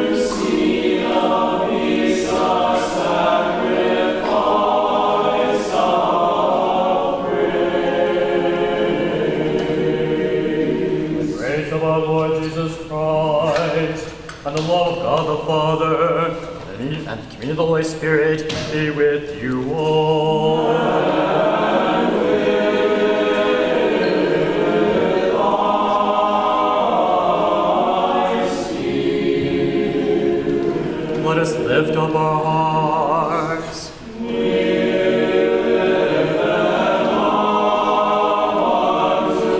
Mercy of peace, our sacrifice of praise. The grace of our Lord Jesus Christ, and the love of God the Father, and the communion of the Holy Spirit be with you all. And with thy spirit. Let us lift up our hearts. We lift them up to the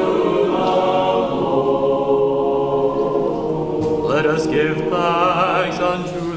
Lord. Let us give thanks unto oh.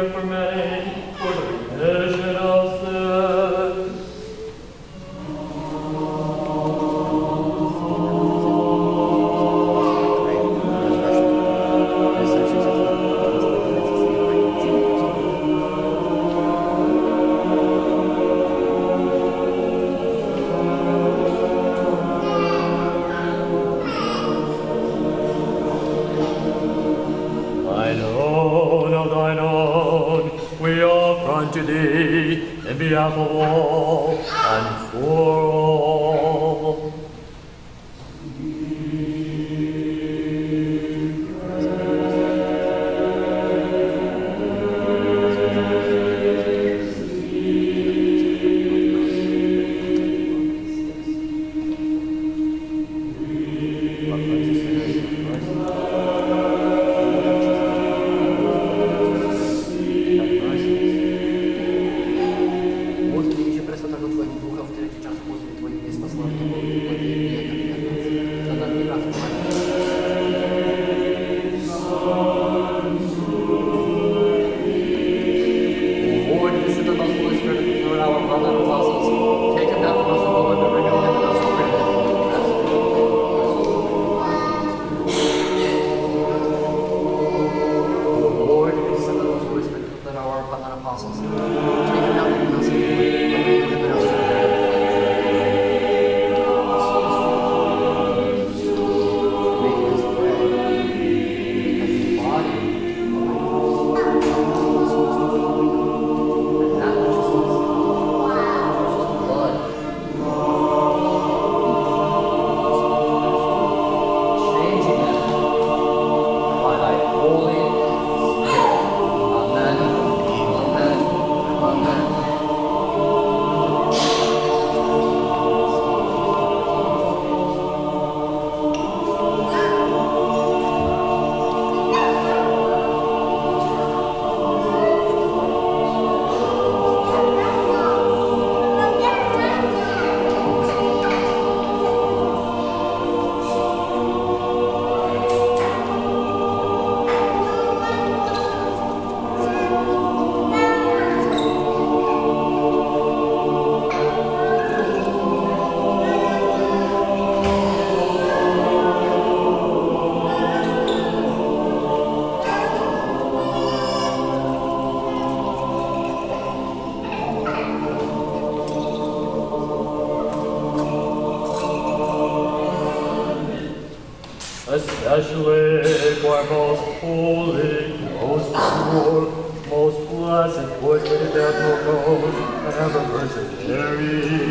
Lord, for many, for the remission of sins. To thee, in behalf of all and for all. Especially for most holy, most pure, most blessed, void with the death of those and ever mercy carry.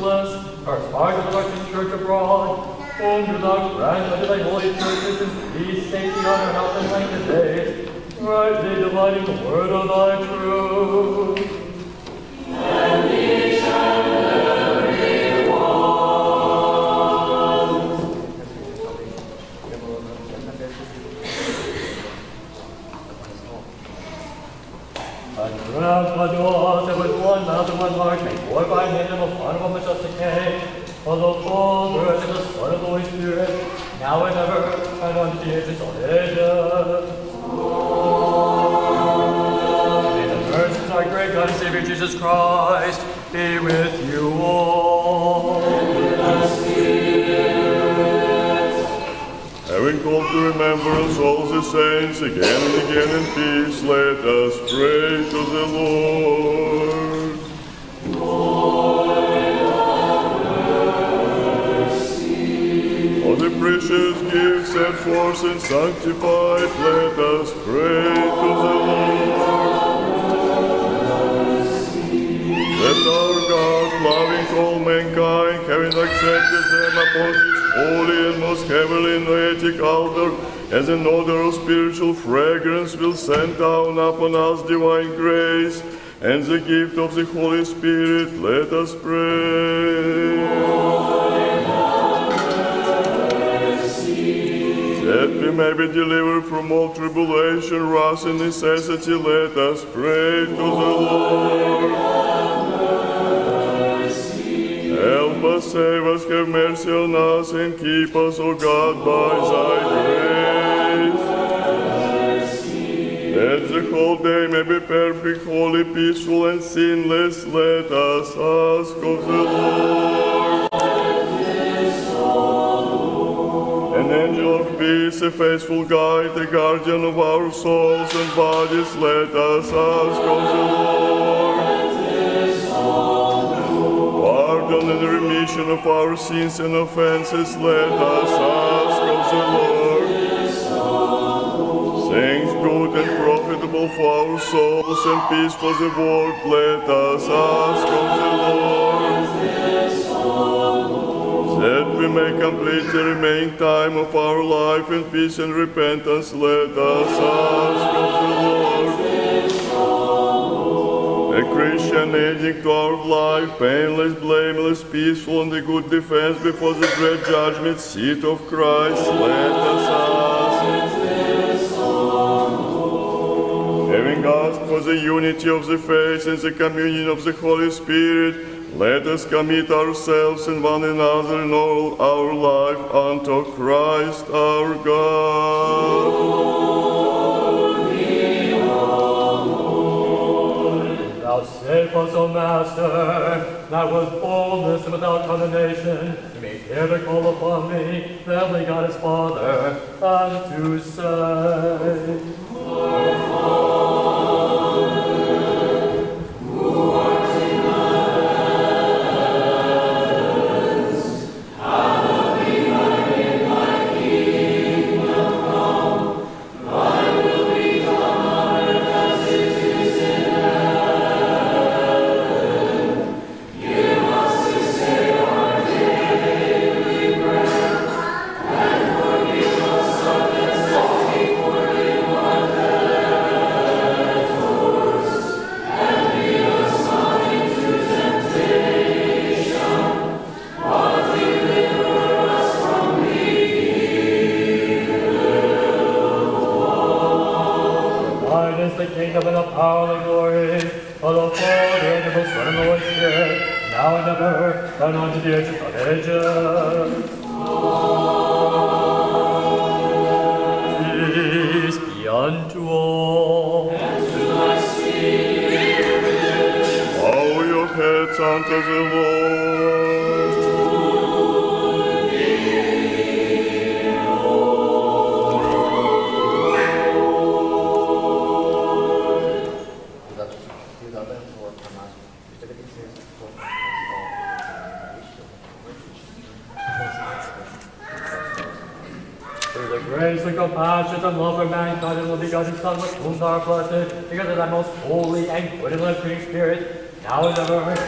bless our fire-directed church abroad, whom do not grant unto thy holy churches in peace, safety, honor, health, and length of days, rightly dividing the word of thy truth. And we shall Unwrap my doors, and with one mouth and one heart, make war by hand and upon one with us decay. Follow all the rest of the Son of the Holy Spirit, now and ever, and unto the ages of ages. Amen. May the mercies of our great God and Savior Jesus Christ be with you all. And with thy spirit. Having called to remembrance all the saints again and again in peace, let us pray to the Lord. Lord, have mercy. For the precious gifts set forth and sanctified, let us pray to the Lord. Let our God, loving all mankind, having accepted them upon his holy and most heavenly noetic altar, as an odor of spiritual fragrance, will send down upon us divine grace and the gift of the Holy Spirit. Let us pray. Lord, have mercy. That we may be delivered from all tribulation, wrath, and necessity, let us pray to Lord, the Lord. Have mercy. Help us, save us, have mercy on us, and keep us, O God, by thy grace. That the whole day may be perfect, holy, peaceful, and sinless, let us ask of the Lord. An angel of peace, a faithful guide, a guardian of our souls and bodies, let us ask of the Lord. Pardon and remission of our sins and offenses, let us ask of the Lord. Things good and profitable for our souls and peace for the world, let us ask of the Lord. That we may complete the remaining time of our life in peace and repentance, let us ask of the Lord. A Christian edict to our life, painless, blameless, peaceful, and a good defense before the great judgment seat of Christ, let us ask. Having asked for the unity of the faith and the communion of the Holy Spirit, let us commit ourselves and one another in all our life unto Christ our God. Holy, Lord. Thou save us, O Master, not with boldness and without condemnation, to make here to call upon me, heavenly God as Father, and to say, Lord, hour and unsolated.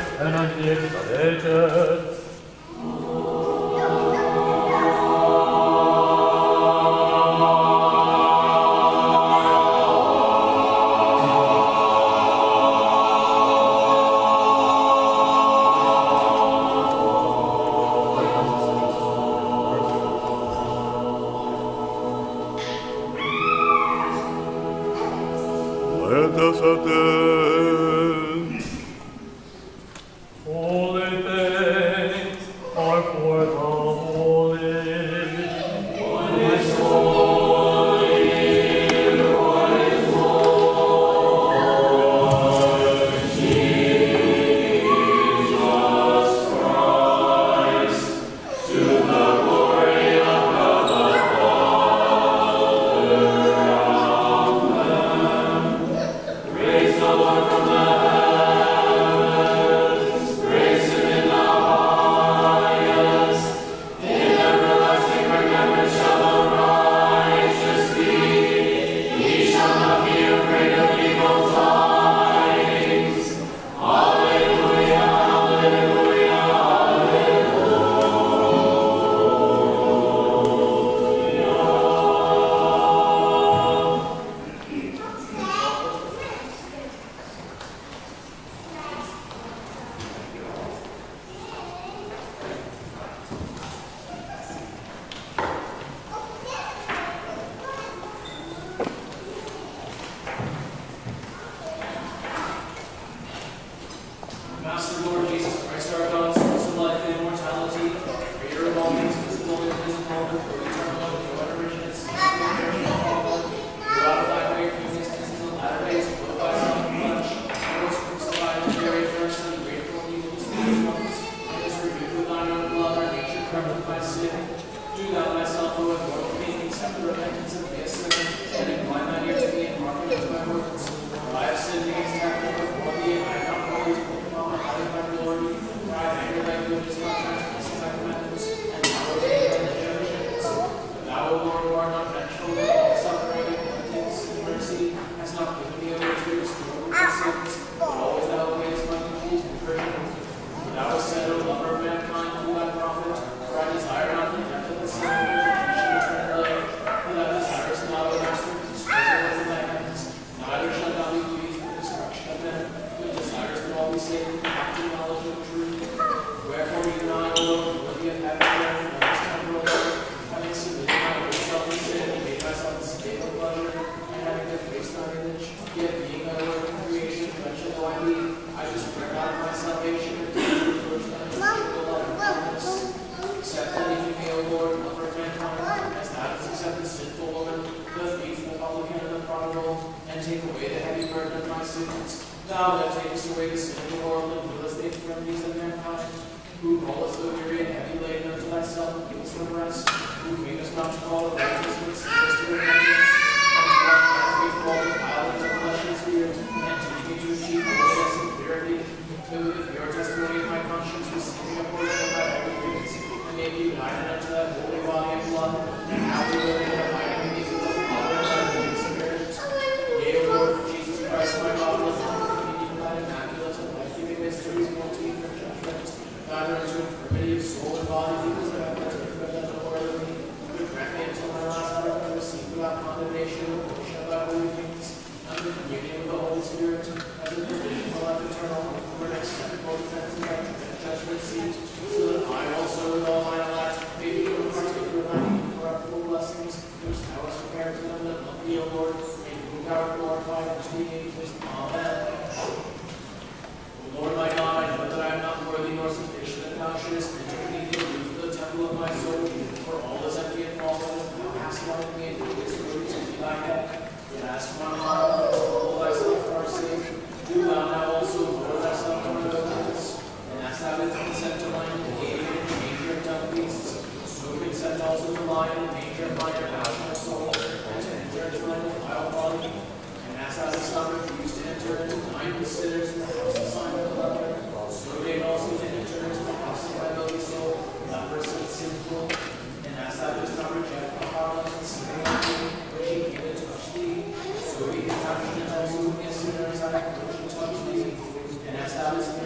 That was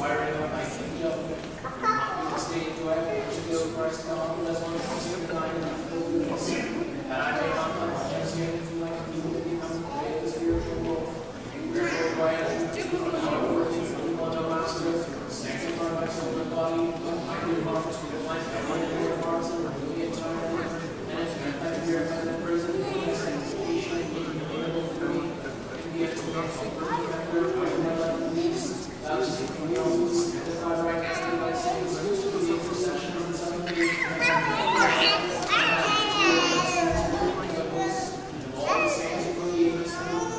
inspiring of my kingdom. This day do I have to go Christ now, who has one consumed and I am not filled with peace. And I may not come to Jesus here if you like to do that becomes the way of the spiritual world. Wherefore do I have to do my work to do one of master, sanctify my soul and body, I do not to the life of my Lord Martin, or do the entire world, and if you have to hear about the prison, please send this patient and give me available for me, to be a to work for me, and wherefore my life of peace. That was the communions that I recognized in my sins, which was the intercession of the Son of God. And all the saints who believe in His name, all the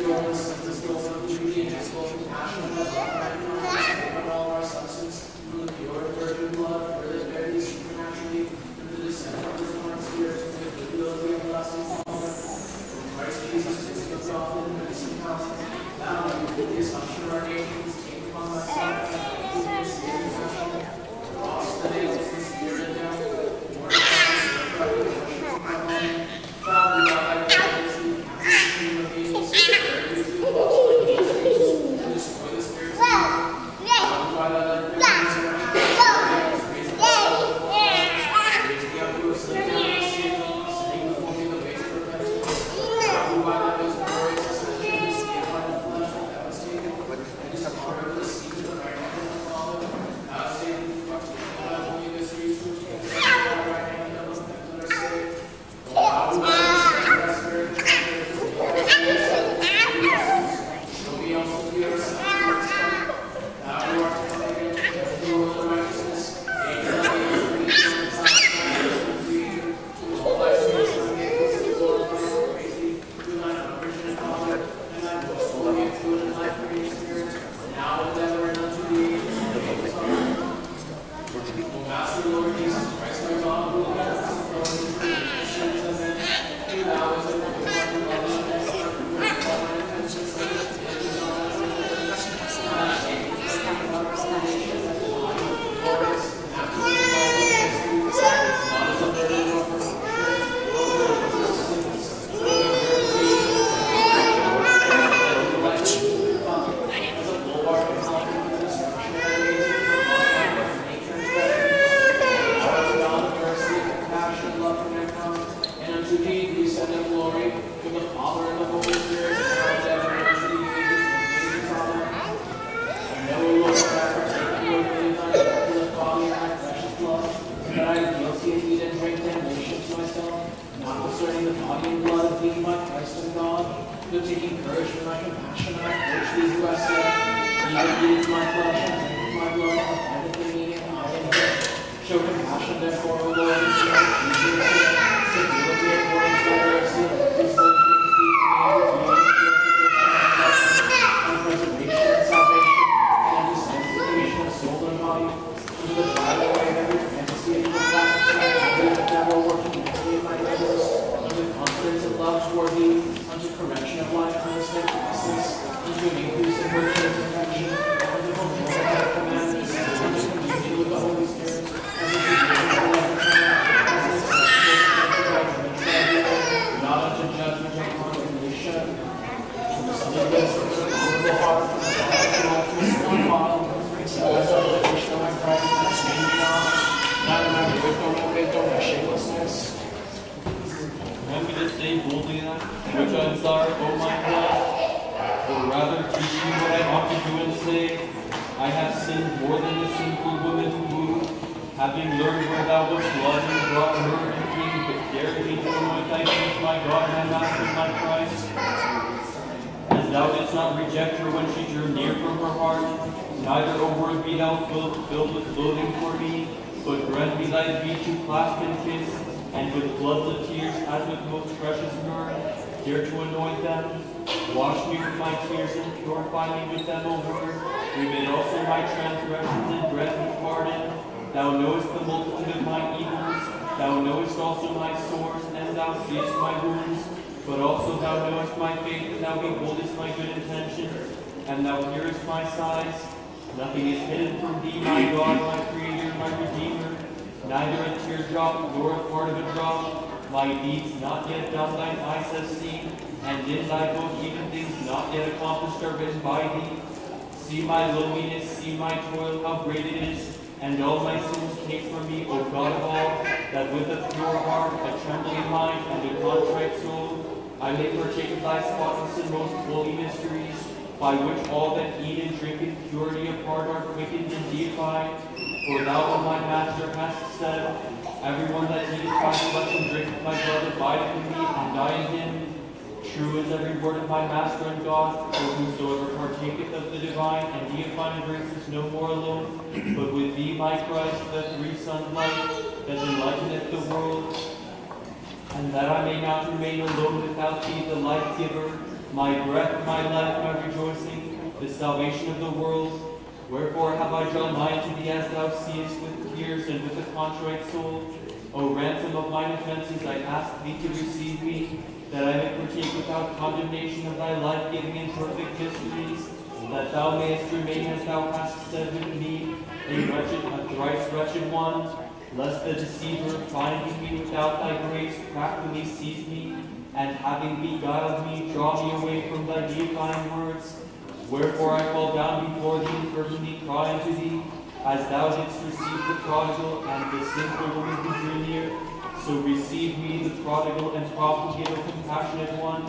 endurance of this gospel of duty and his holy passion, and of all our substance, from the pure virgin blood, where it is buried supernaturally, and the descent of the Lord Spirit, with the humility of the everlasting Father, from Christ Jesus to the exalted. Now, with the assumption of our nations, take upon myself, who is the assumption, lost the days of this year and now, more than the of my home, found by the name of Jesus, and the name of Jesus, and destroy the spirits of God. Now, by the name of Jesus, and the grace of God, not yet accomplished or written by thee. See my lowliness, see my toil, how great it is, and all my sins take from me, O God of all, that with a pure heart, a trembling mind, and a contrite soul, I may partake of thy spotless and most holy mysteries, by which all that eat and drink in purity apart are quickened and deified. For thou, O my Master, hast said, everyone that eateth my flesh and drinketh my blood abideth in me, and I in him. True is every word of my Master and God, for whosoever partaketh of the divine and deified grace is no more alone, but with thee, my Christ, the three sunlight that enlighteneth the world. And that I may not remain alone without thee, the life giver, my breath, my life, my rejoicing, the salvation of the world. Wherefore have I drawn nigh to thee as thou seest, with tears and with a contrite soul. O ransom of mine offences, I ask thee to receive me, that I may partake without condemnation of thy life-giving and perfect mysteries, that thou mayest remain as thou hast said with me, a wretched, a thrice wretched one, lest the deceiver, finding me without thy grace, craftily seize me, and having beguiled me, draw me away from thy deifying words. Wherefore I fall down before thee, fervently cry unto thee, as thou didst receive the prodigal and the sinful woman who drew near, so receive me, the prodigal and profligate, O compassionate one.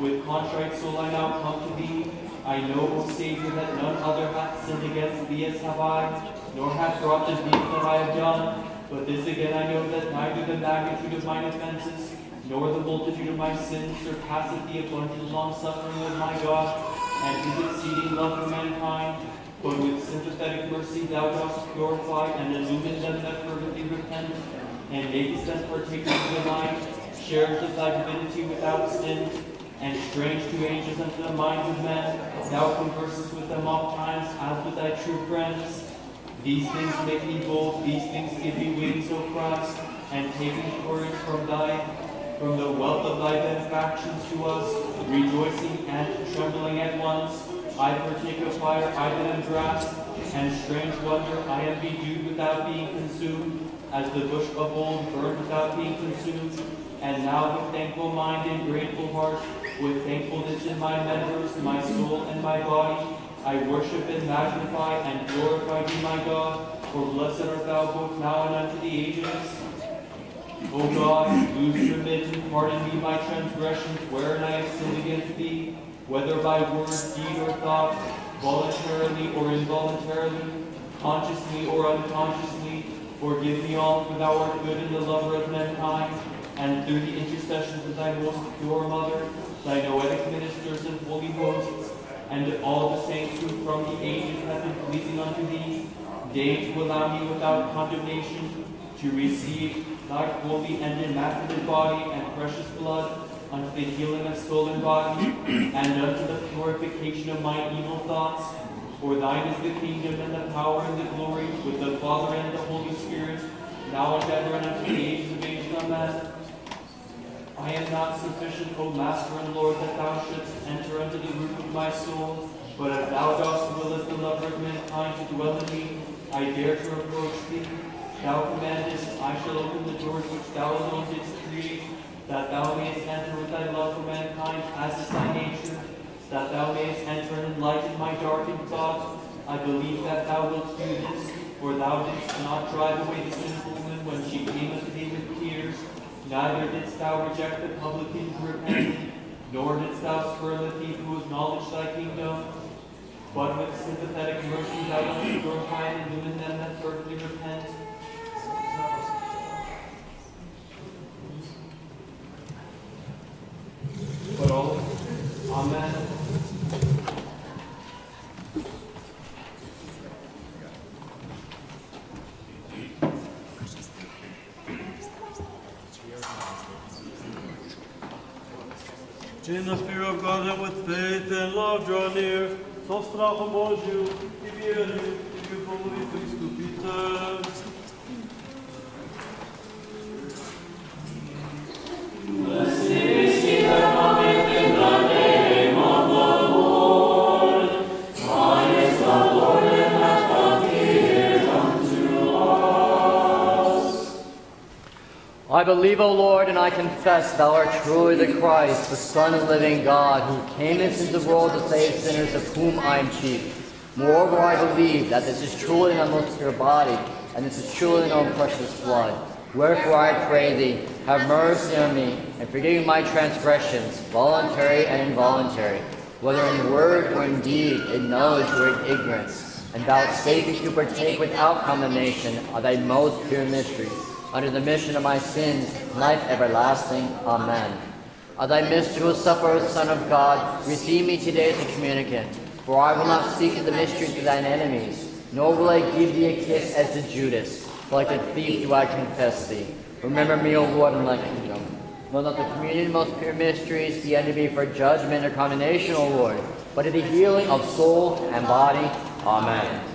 With contrite soul I now come to thee. I know, O Saviour, that none other hath sinned against thee as have I, nor hath brought the deeds that I have done. But this again I know, that neither the magnitude of mine offences, nor the multitude of my sins, surpasseth the abundant long-suffering of my God, and his exceeding love for mankind. But with sympathetic mercy thou dost purify and illumine them that fervently repent, and makest them partakers of the light, sharers of thy divinity without sin, and strange to angels and to the minds of men, thou conversest with them oft times as with thy true friends. These things make me bold, these things give me wings, O Christ, and taking courage from thy From the wealth of thy benefactions to us, rejoicing and trembling at once, I partake of fire, I am grasped, and strange wonder, I am bedewed without being consumed, as the bush of old burned without being consumed. And now with thankful mind and grateful heart, with thankfulness in my members, my soul, and my body, I worship and magnify and glorify thee, my God, for blessed art thou both now and unto the ages. O God, whose remit and pardon me my transgressions, wherein I have sinned against thee, whether by word, deed, or thought, voluntarily or involuntarily, consciously or unconsciously, forgive me all, for thou art good and the lover of mankind, and through the intercessions of thy most pure mother, thy noetic ministers and holy hosts, and all the saints who from the ages have been pleasing unto thee, deign to allow me without condemnation to receive thy holy and immaculate body and precious blood unto the healing of soul and body, and unto the purification of my evil thoughts. For thine is the kingdom and the power and the glory, with the Father and the Holy Spirit, now and ever, and unto the ages of ages. Amen. I am not sufficient, O Master and Lord, that thou shouldst enter unto the root of my soul, but if thou dost will as the lover of mankind to dwell in me, I dare to approach thee. Thou commandest, I shall open the doors which thou alone didst create, that thou mayest enter with thy love for mankind, as is thy nature, that thou mayest enter and enlighten my darkened thoughts. I believe that thou wilt do this, for thou didst not drive away the sinful woman when she came unto thee with tears, neither didst thou reject the publican who repented, nor didst thou spurn the thief who acknowledged thy kingdom. But with sympathetic mercy thou dost glorify and illumine them that fervently repent. But all, amen. In the fear of God and with faith and love draw near, so strahom Božiu I vjeru I ljubavi pristupite. I I believe, O Lord, and I confess thou art truly the Christ, the Son of the living God, who came into the world to save sinners, of whom I am chief. Moreover, I believe that this is truly thy most pure body, and this is truly thy own precious blood. Wherefore I pray thee, have mercy on me, and forgive my transgressions, voluntary and involuntary, whether in word or in deed, in knowledge or in ignorance, and vouchsafe me to partake without condemnation of thy most pure mystery, under the mission of my sins, life everlasting. Amen. Of thy mystical supper, O Son of God, receive me today as a communicant, for I will not seek the mysteries of thine enemies, nor will I give thee a kiss as did Judas, for like a thief do I confess thee. Remember me, O Lord, in thy kingdom. Will not the communion of most pure mysteries be unto me for judgment or condemnation, O Lord, but in the healing of soul and body. Amen. Amen.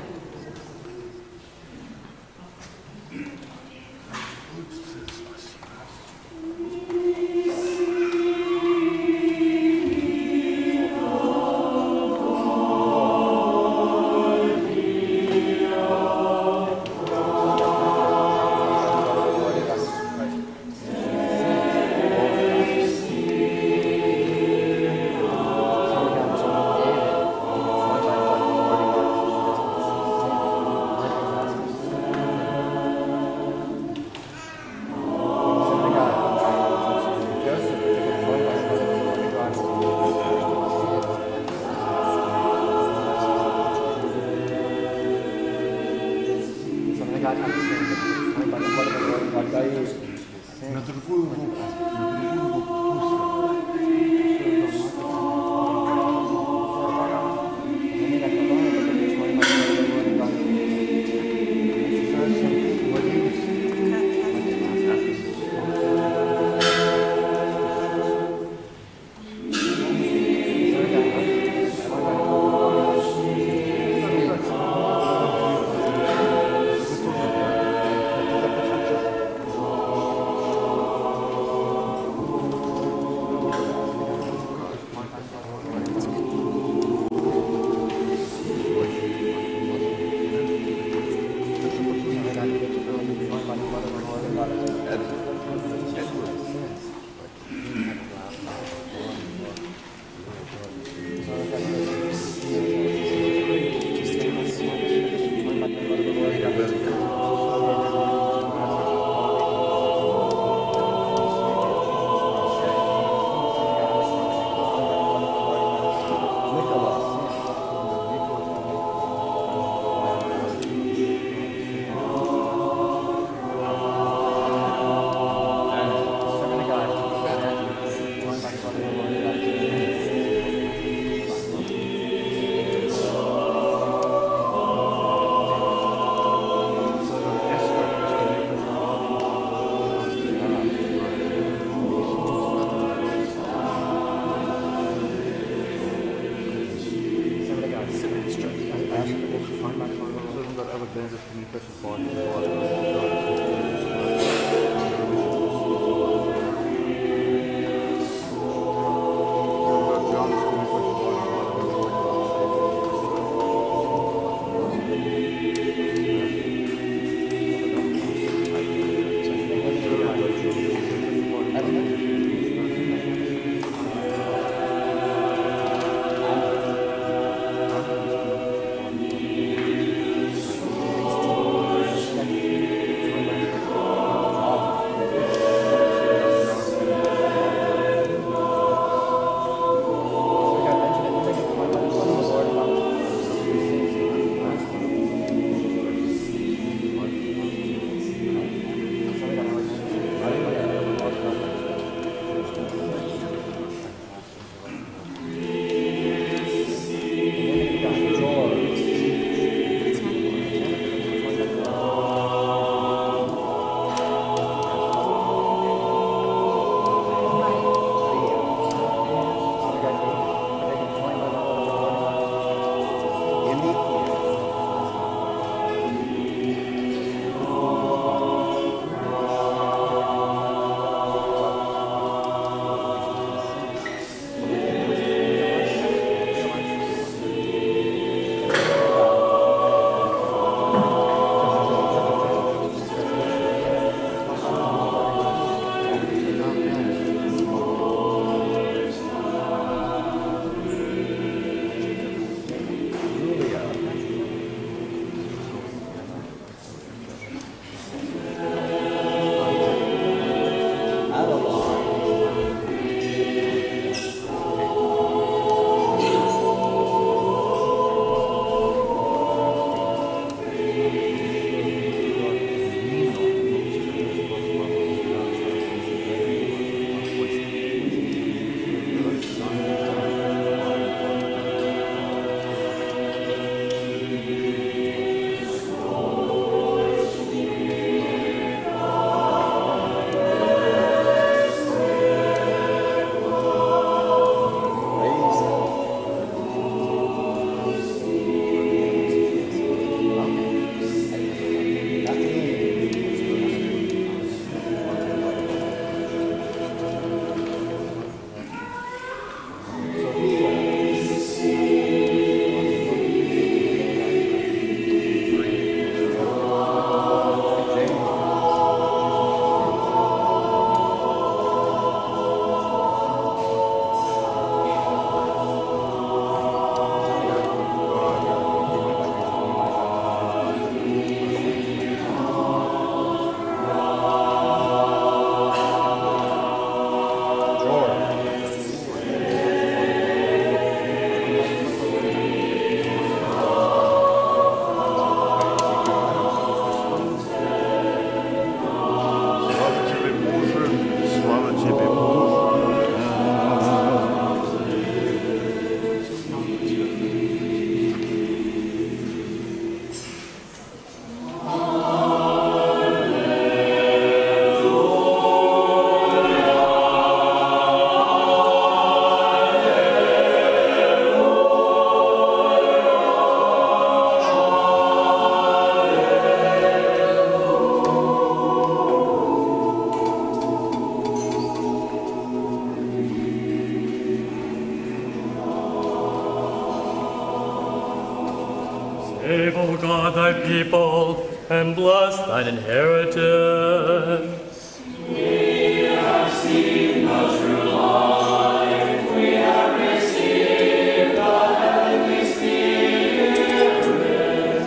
Save, O God, thy people, and bless thine inheritance. We have seen the true light, we have received the heavenly Spirit.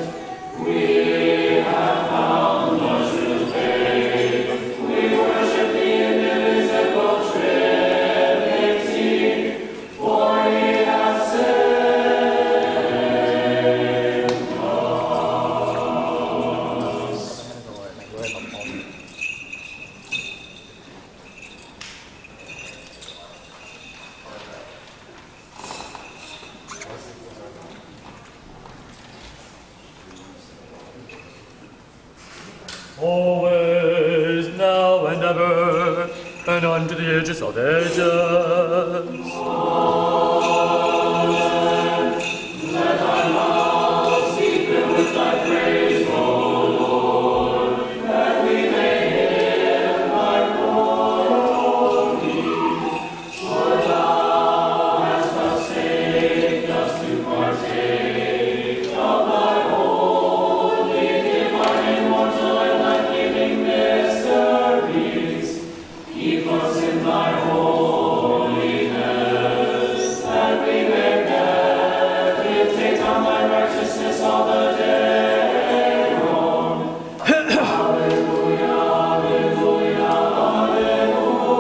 We have found the true faith, we worship the invisible Trinity, for He has saved us. Always, now and ever, and unto the ages of ages. Let thy mouth be filled with thy praise, O Lord, that we may hear thy glory. For thou hast vouchsafed us to partake of thy holy, divine, immortal, and life-giving mysteries. Keep us in thy holiness, that we may meditate on thy righteousness all the day long. Hallelujah, hallelujah,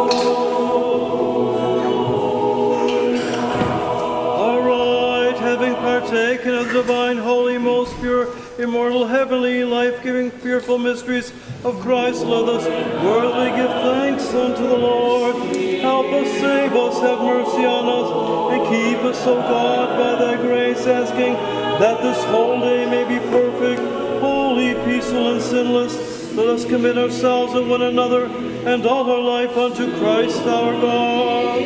hallelujah. All right, having partaken of the divine, holy, most pure, immortal, heavenly, life-giving, fearful mysteries of Christ, let us worthily give thanks unto the Lord. Help us, save us, have mercy on us, and keep us, O God, by thy grace, asking that this whole day may be perfect, holy, peaceful, and sinless. Let us commit ourselves and one another and all our life unto Christ our God.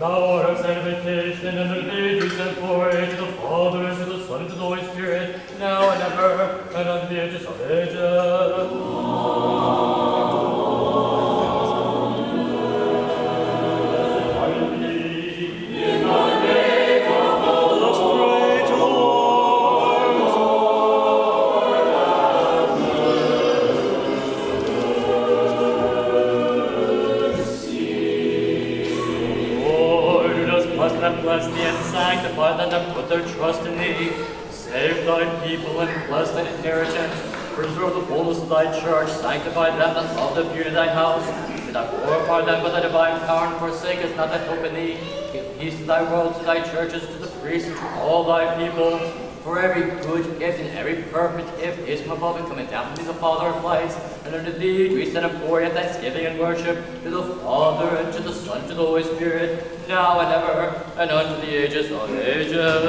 Thou art our sanctification, and the faith we sent forth to the Father, and to the Son, and to the Holy Spirit, now and ever, and unto the ages of ages. Amen. In the name of the Lord, let us pray to the Lord. Lord, have mercy. Bless them, bless thee, and sanctify them, and put their trust in thee. Save thy people, and bless thine inheritance. Preserve the boldness of thy church. Sanctify them that love the beauty of thy house. Do not glorify them with thy divine power, and forsake us not that hope in thee. Give peace to thy world, to thy churches, to the priests, and to all thy people. For every good gift and every perfect gift is from above, and cometh down from thee, the Father of lights. And unto thee do we send up glory and thanksgiving and worship, to the Father, and to the Son, and to the Holy Spirit, now and ever, and unto the ages of ages. Love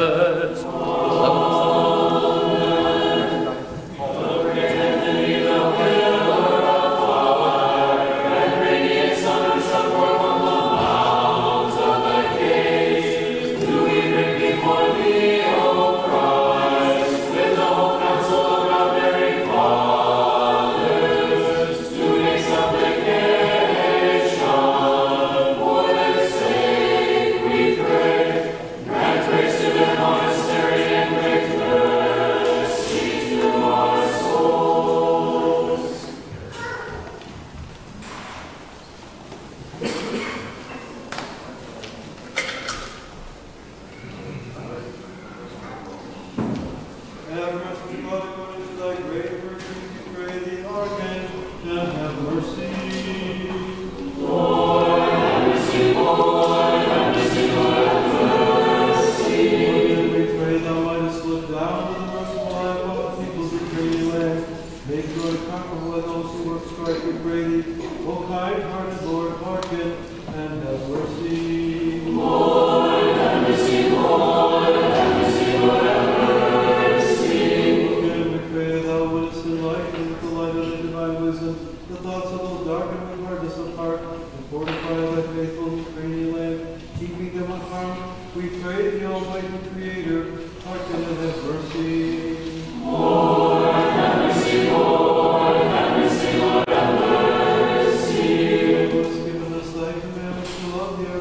the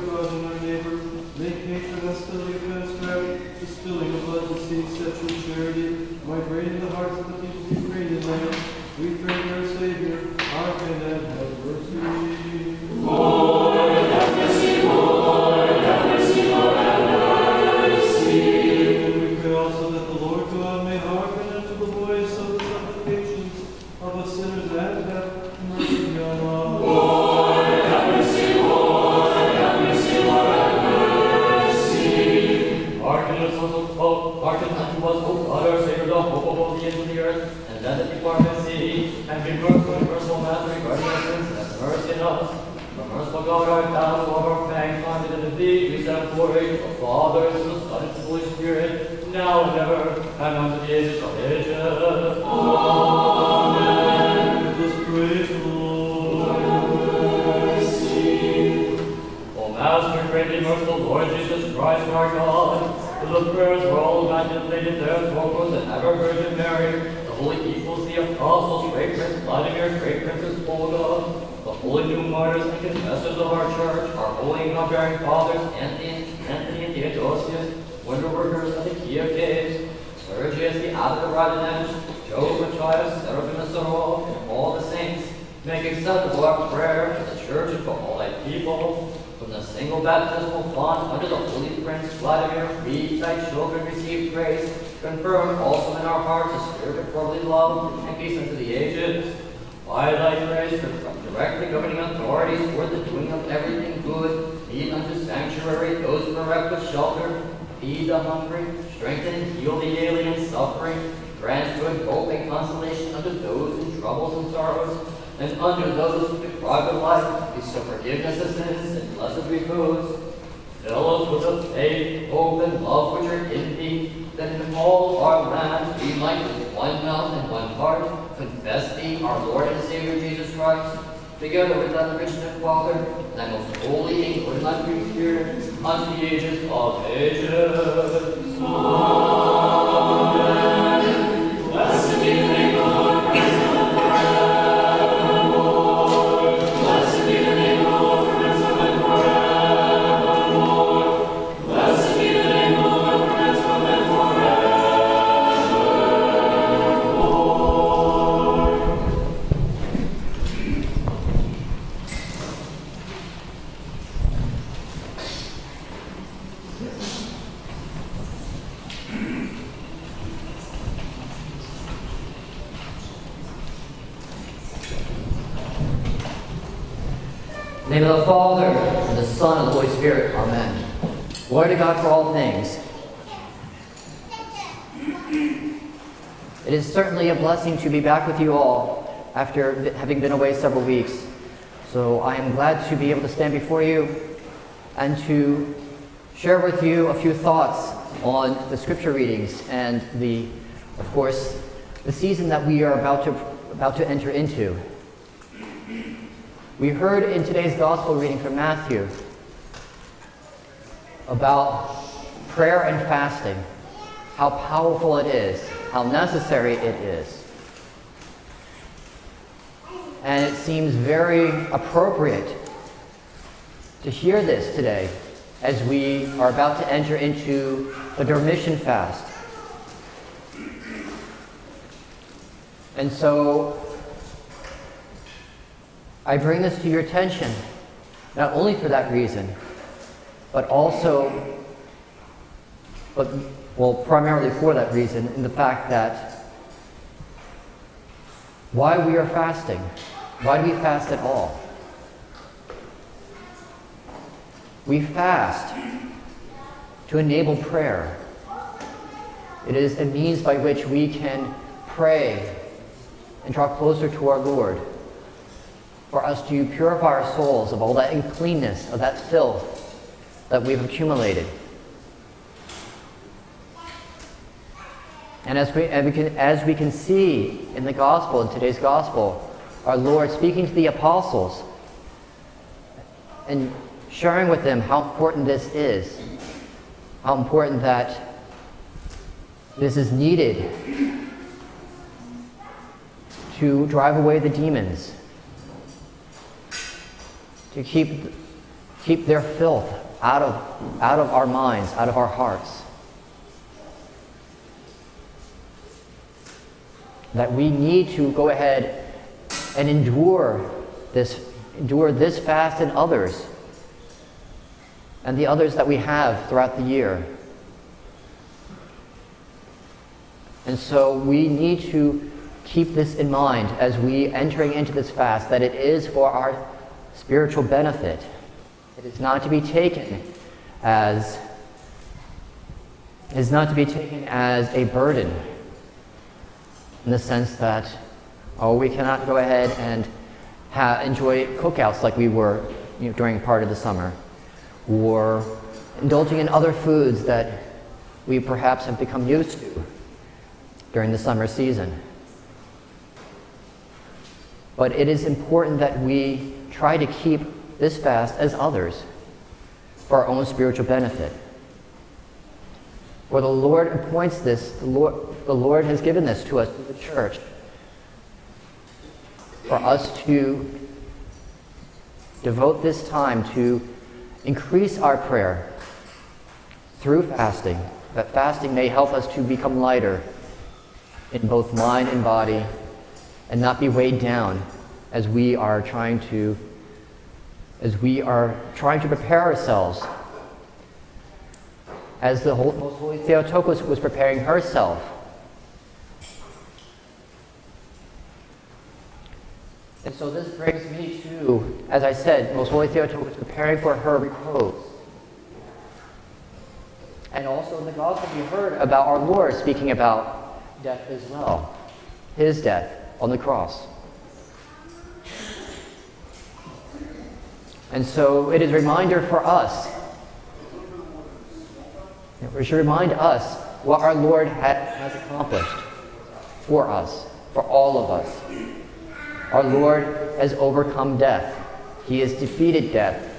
O God, art thou so overfanged, planted into thee, we send glory, O Father, and the Son, and the Holy Spirit, now and ever, and unto the ages of ages. Amen. Let us praise the Lord. O Master, greatly merciful Lord Jesus Christ, our God, for the prayers were all immaculate, their vocals, and ever Virgin Mary, the Holy Equality of Apostles, great Prince Vladimir, great Princess Olga, the holy new martyrs and confessors of our church, our holy and God-bearing fathers, Anthony, Anthony and Theodosius, wonder workers of the Kiev caves, Sergius the abbot of Radonezh, Job, Machias, Seraphim and Sarov, and all the saints, make acceptable our prayer for the church and for all thy people. From the single baptismal font under the holy Prince Vladimir, we, thy children, receive grace, confirm also in our hearts the spirit of brotherly love and peace unto the ages. By thy grace, direct the governing authorities for the doing of everything good, lead unto sanctuary those bereft of shelter, feed the hungry, strengthen and heal the alien suffering, grant good hope and consolation unto those in troubles and sorrows, and unto those who deprive of life, be so forgiveness of sins and blessed repose. Fill us with the faith, hope, and love which are in thee, that in all our lands we might with one mouth and one heart confess thee, our Lord and Savior Jesus Christ, together with thy Christian Father, thy most holy and good and unbreached Spirit, unto the ages of ages. Amen. Blessed be the name of the Christ. In the name of the Father, and the Son, and the Holy Spirit. Amen. Glory to God for all things. It is certainly a blessing to be back with you all after having been away several weeks. So I am glad to be able to stand before you and to share with you a few thoughts on the scripture readings and the, of course, the season that we are about to, about to enter into. We heard in today's Gospel reading from Matthew about prayer and fasting, how powerful it is, how necessary it is. And it seems very appropriate to hear this today as we are about to enter into the Dormition Fast. And so I bring this to your attention, not only for that reason, but also, but, well, primarily for that reason, in the fact that why we are fasting, why do we fast at all? We fast to enable prayer. It is a means by which we can pray and draw closer to our Lord, for us to purify our souls of all that uncleanness, of that filth that we've accumulated. And as we, and we can, as we can see in the Gospel, in today's Gospel, our Lord speaking to the apostles and sharing with them how important this is, how important that this is needed to drive away the demons, to keep, keep their filth out of, out of our minds, out of our hearts. That we need to go ahead and endure this, endure this fast and others, and the others that we have throughout the year. And so we need to keep this in mind as we entering into this fast, that it is for our spiritual benefit. It is not to be taken as is not to be taken as a burden, in the sense that, oh, we cannot go ahead and ha enjoy cookouts like we were you know, during part of the summer, or indulging in other foods that we perhaps have become used to during the summer season. But it is important that we try to keep this fast as others for our own spiritual benefit. For the Lord appoints this, the Lord, the Lord has given this to us, to the church, for us to devote this time to increase our prayer through fasting, that fasting may help us to become lighter in both mind and body, and not be weighed down as we are trying to, as we are trying to prepare ourselves. As the Most Holy Theotokos was preparing herself, and so this brings me to, as I said, Most Holy Theotokos preparing for her repose. And also in the Gospel we heard about our Lord speaking about death as well, his death on the cross. And so it is a reminder for us. It should remind us what our Lord has accomplished for us, for all of us. Our Lord has overcome death. He has defeated death.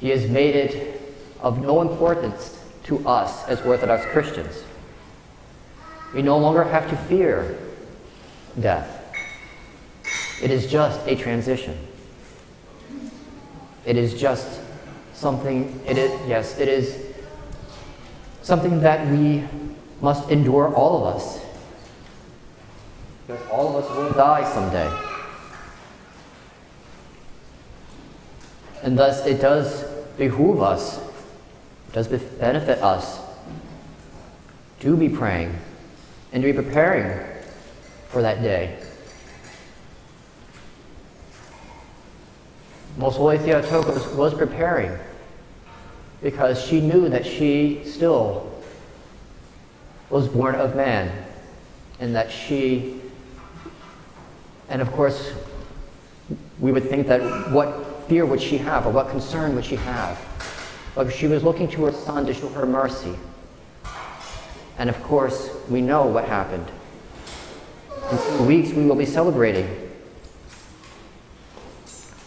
He has made it of no importance to us as Orthodox Christians. We no longer have to fear death. It is just a transition. It is just something, it is, yes, it is something that we must endure, all of us. Because all of us will die someday. And thus it does behoove us, it does benefit us to be praying and to be preparing for that day. Most Holy Theotokos was preparing because she knew that she still was born of man, and that she, and of course we would think that what fear would she have, or what concern would she have? But she was looking to her son to show her mercy. And of course we know what happened. In two weeks we will be celebrating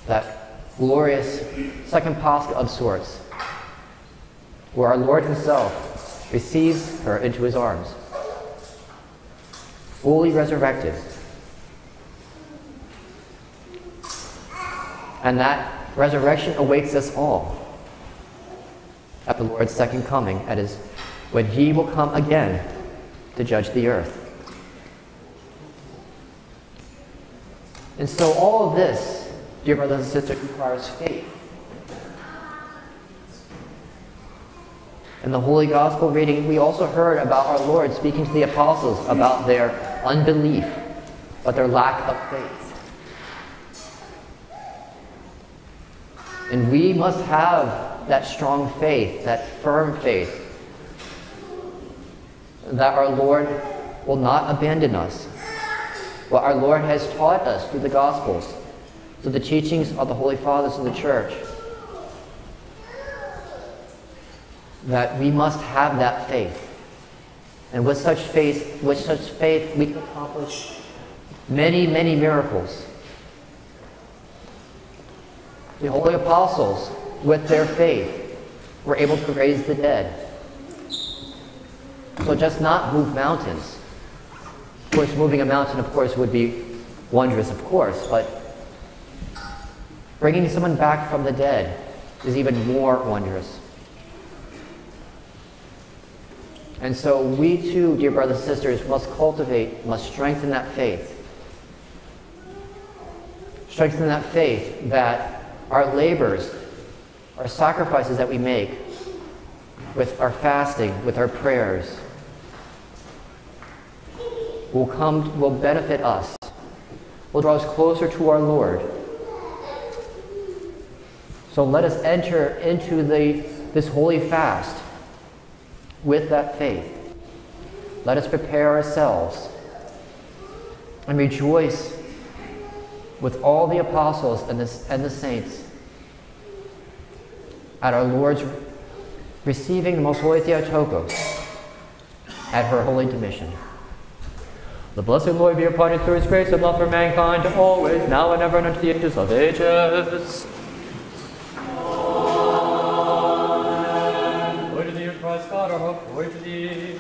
that glorious second Pascha of sorts, where our Lord himself receives her into his arms, fully resurrected. And that resurrection awaits us all at the Lord's second coming, at his, when he will come again to judge the earth. And so all of this, dear brothers and sisters, requires faith. In the Holy Gospel reading, we also heard about our Lord speaking to the apostles about their unbelief, but their lack of faith. And we must have that strong faith, that firm faith, that our Lord will not abandon us. What our Lord has taught us through the Gospels, through the teachings of the Holy Fathers of the Church, that we must have that faith. And with such faith, with such faith, we can accomplish many, many miracles. The holy apostles, with their faith, were able to raise the dead. So just not move mountains. Of course, moving a mountain, of course, would be wondrous, of course, but bringing someone back from the dead is even more wondrous. And so we too, dear brothers and sisters, must cultivate, must strengthen that faith. Strengthen that faith that our labors, our sacrifices that we make, with our fasting, with our prayers, will come, will benefit us, will draw us closer to our Lord. So let us enter into the, this holy fast with that faith. Let us prepare ourselves and rejoice with all the apostles and the, and the saints at our Lord's receiving the Most Holy Theotokos at her Holy Commission. The blessed Lord be upon you through his grace and love for mankind, always, now and ever, and unto the ages of ages. Amen. Glory to thee, O Christ God, our hope, glory to thee.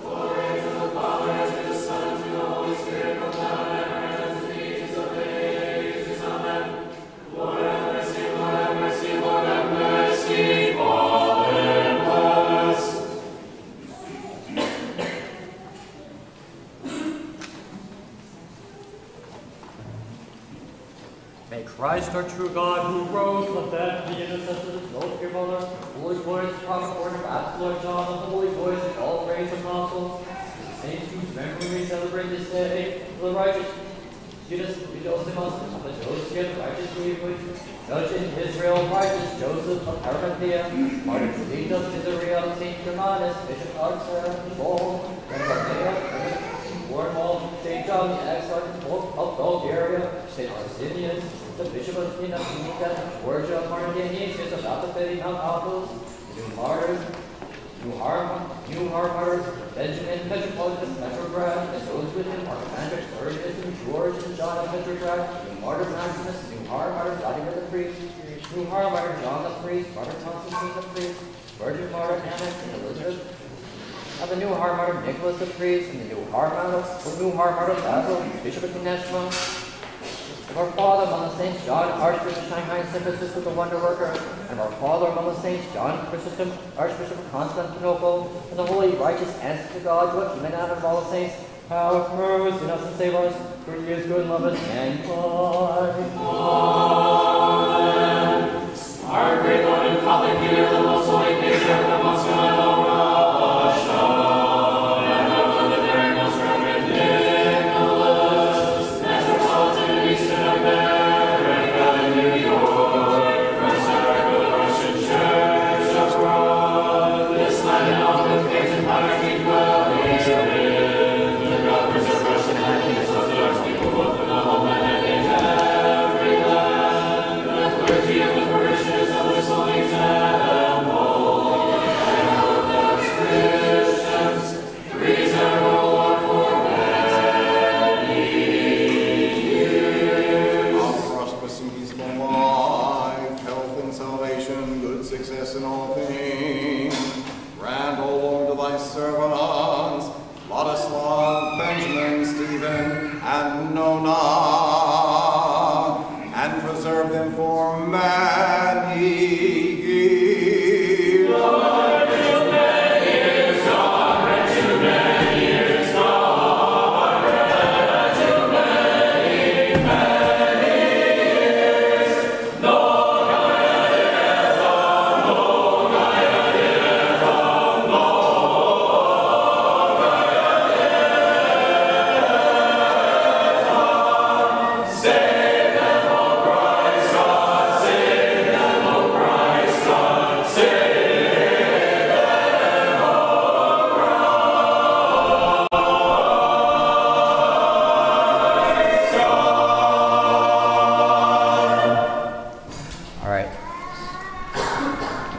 Glory to the Father, and to the Son, and to the Holy Spirit, both now and ever, and unto the ages of ages. Amen. Lord have mercy, Lord have mercy, Lord have mercy, Father. May Christ our true God, who rose from the dead to the intercessors of both your mother, the Holy Voice, Prophet, Lord of Absolute John, the Holy Voice, and all praise apostles, the saints whose memory we celebrate this day, for the righteous Judas, the Joseph of the Joseph, righteous Jesus, Judge in Israel, righteous Joseph of Arimathea, Martyr Julius, Israel, Saint Germanus, Bishop Oxford, Paul, and Barthea, Warhol, Saint John, the Exarch of Bulgaria, Saint Arsenius, the Bishop of Tina, Georgia, Martinius, about the fitting of Apostles, new martyrs, new harm, new harpers, Benjamin, Metropolitan, Metrograph, and those with him are Patrick, Sergius, and George, and John of Metrograph, new martyr Maximus, new harpers, Vladimir the Priest, new harpers, John the Priest, Martyr Constantine the Priest, Virgin Martyr Anna, and Elizabeth, and the new harpers, Nicholas the Priest, and the new harpers, the new harpers, Basil, Bishop of Kineshma, of our Father among the saints John, Archbishop of Shanghai and Saint Francisco the Wonder Worker, and of our Father among the saints John, Chrysostom, Archbishop of Constantinople, and the holy, righteous ancestor God, Joachim and Adam of all the saints, have mercy on us and save us, for He is good and love us, and God. Amen. Our great Lord and Father, Peter, the most holy Master, the most holy Lord.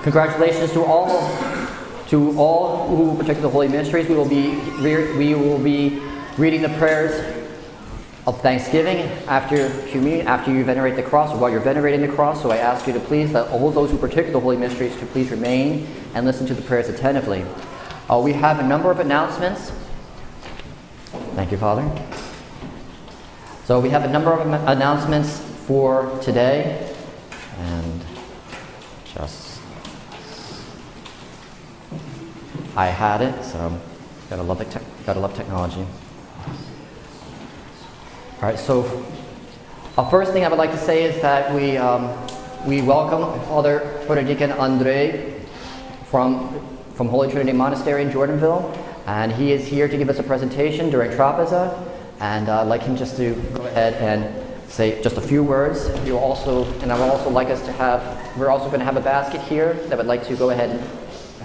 Congratulations to all, to all who protect the Holy Ministries. We will be re we will be reading the prayers of Thanksgiving after communion, after you venerate the cross, or while you're venerating the cross. So I ask you to please, that all those who protect the Holy Ministries, to please remain and listen to the prayers attentively. Uh, we have a number of announcements. Thank you, Father. So we have a number of announcements for today, and just. I had it, so gotta love it. Gotta love technology. All right. So, the uh, first thing I would like to say is that we um, we welcome Father Prodeacon Andre from from Holy Trinity Monastery in Jordanville, and he is here to give us a presentation during Trapeza. And uh, I'd like him just to go ahead and say just a few words. You also, and I would also like us to have. We're also going to have a basket here that would like to go ahead and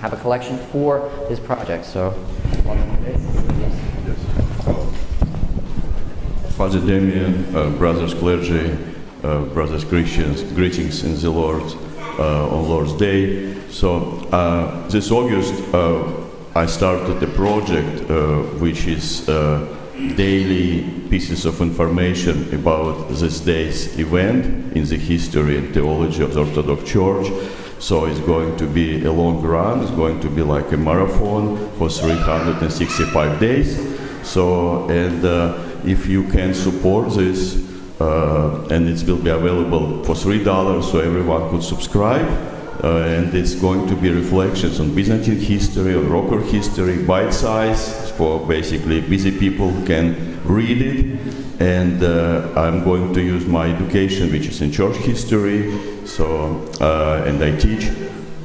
have a collection for this project. So, Father Damien, uh, brothers clergy, uh, brothers Christians, greetings in the Lord. uh, on Lord's Day. So uh, this August uh, I started a project uh, which is uh, daily pieces of information about this day's event in the history and theology of the Orthodox Church. So it's going to be a long run, it's going to be like a marathon for three hundred sixty-five days. So, and uh, if you can support this, uh, and it will be available for three dollars, so everyone could subscribe. Uh, and it's going to be reflections on Byzantine history, on rocker history, bite size, for basically busy people can read it. And uh, I'm going to use my education, which is in church history, so uh, and I teach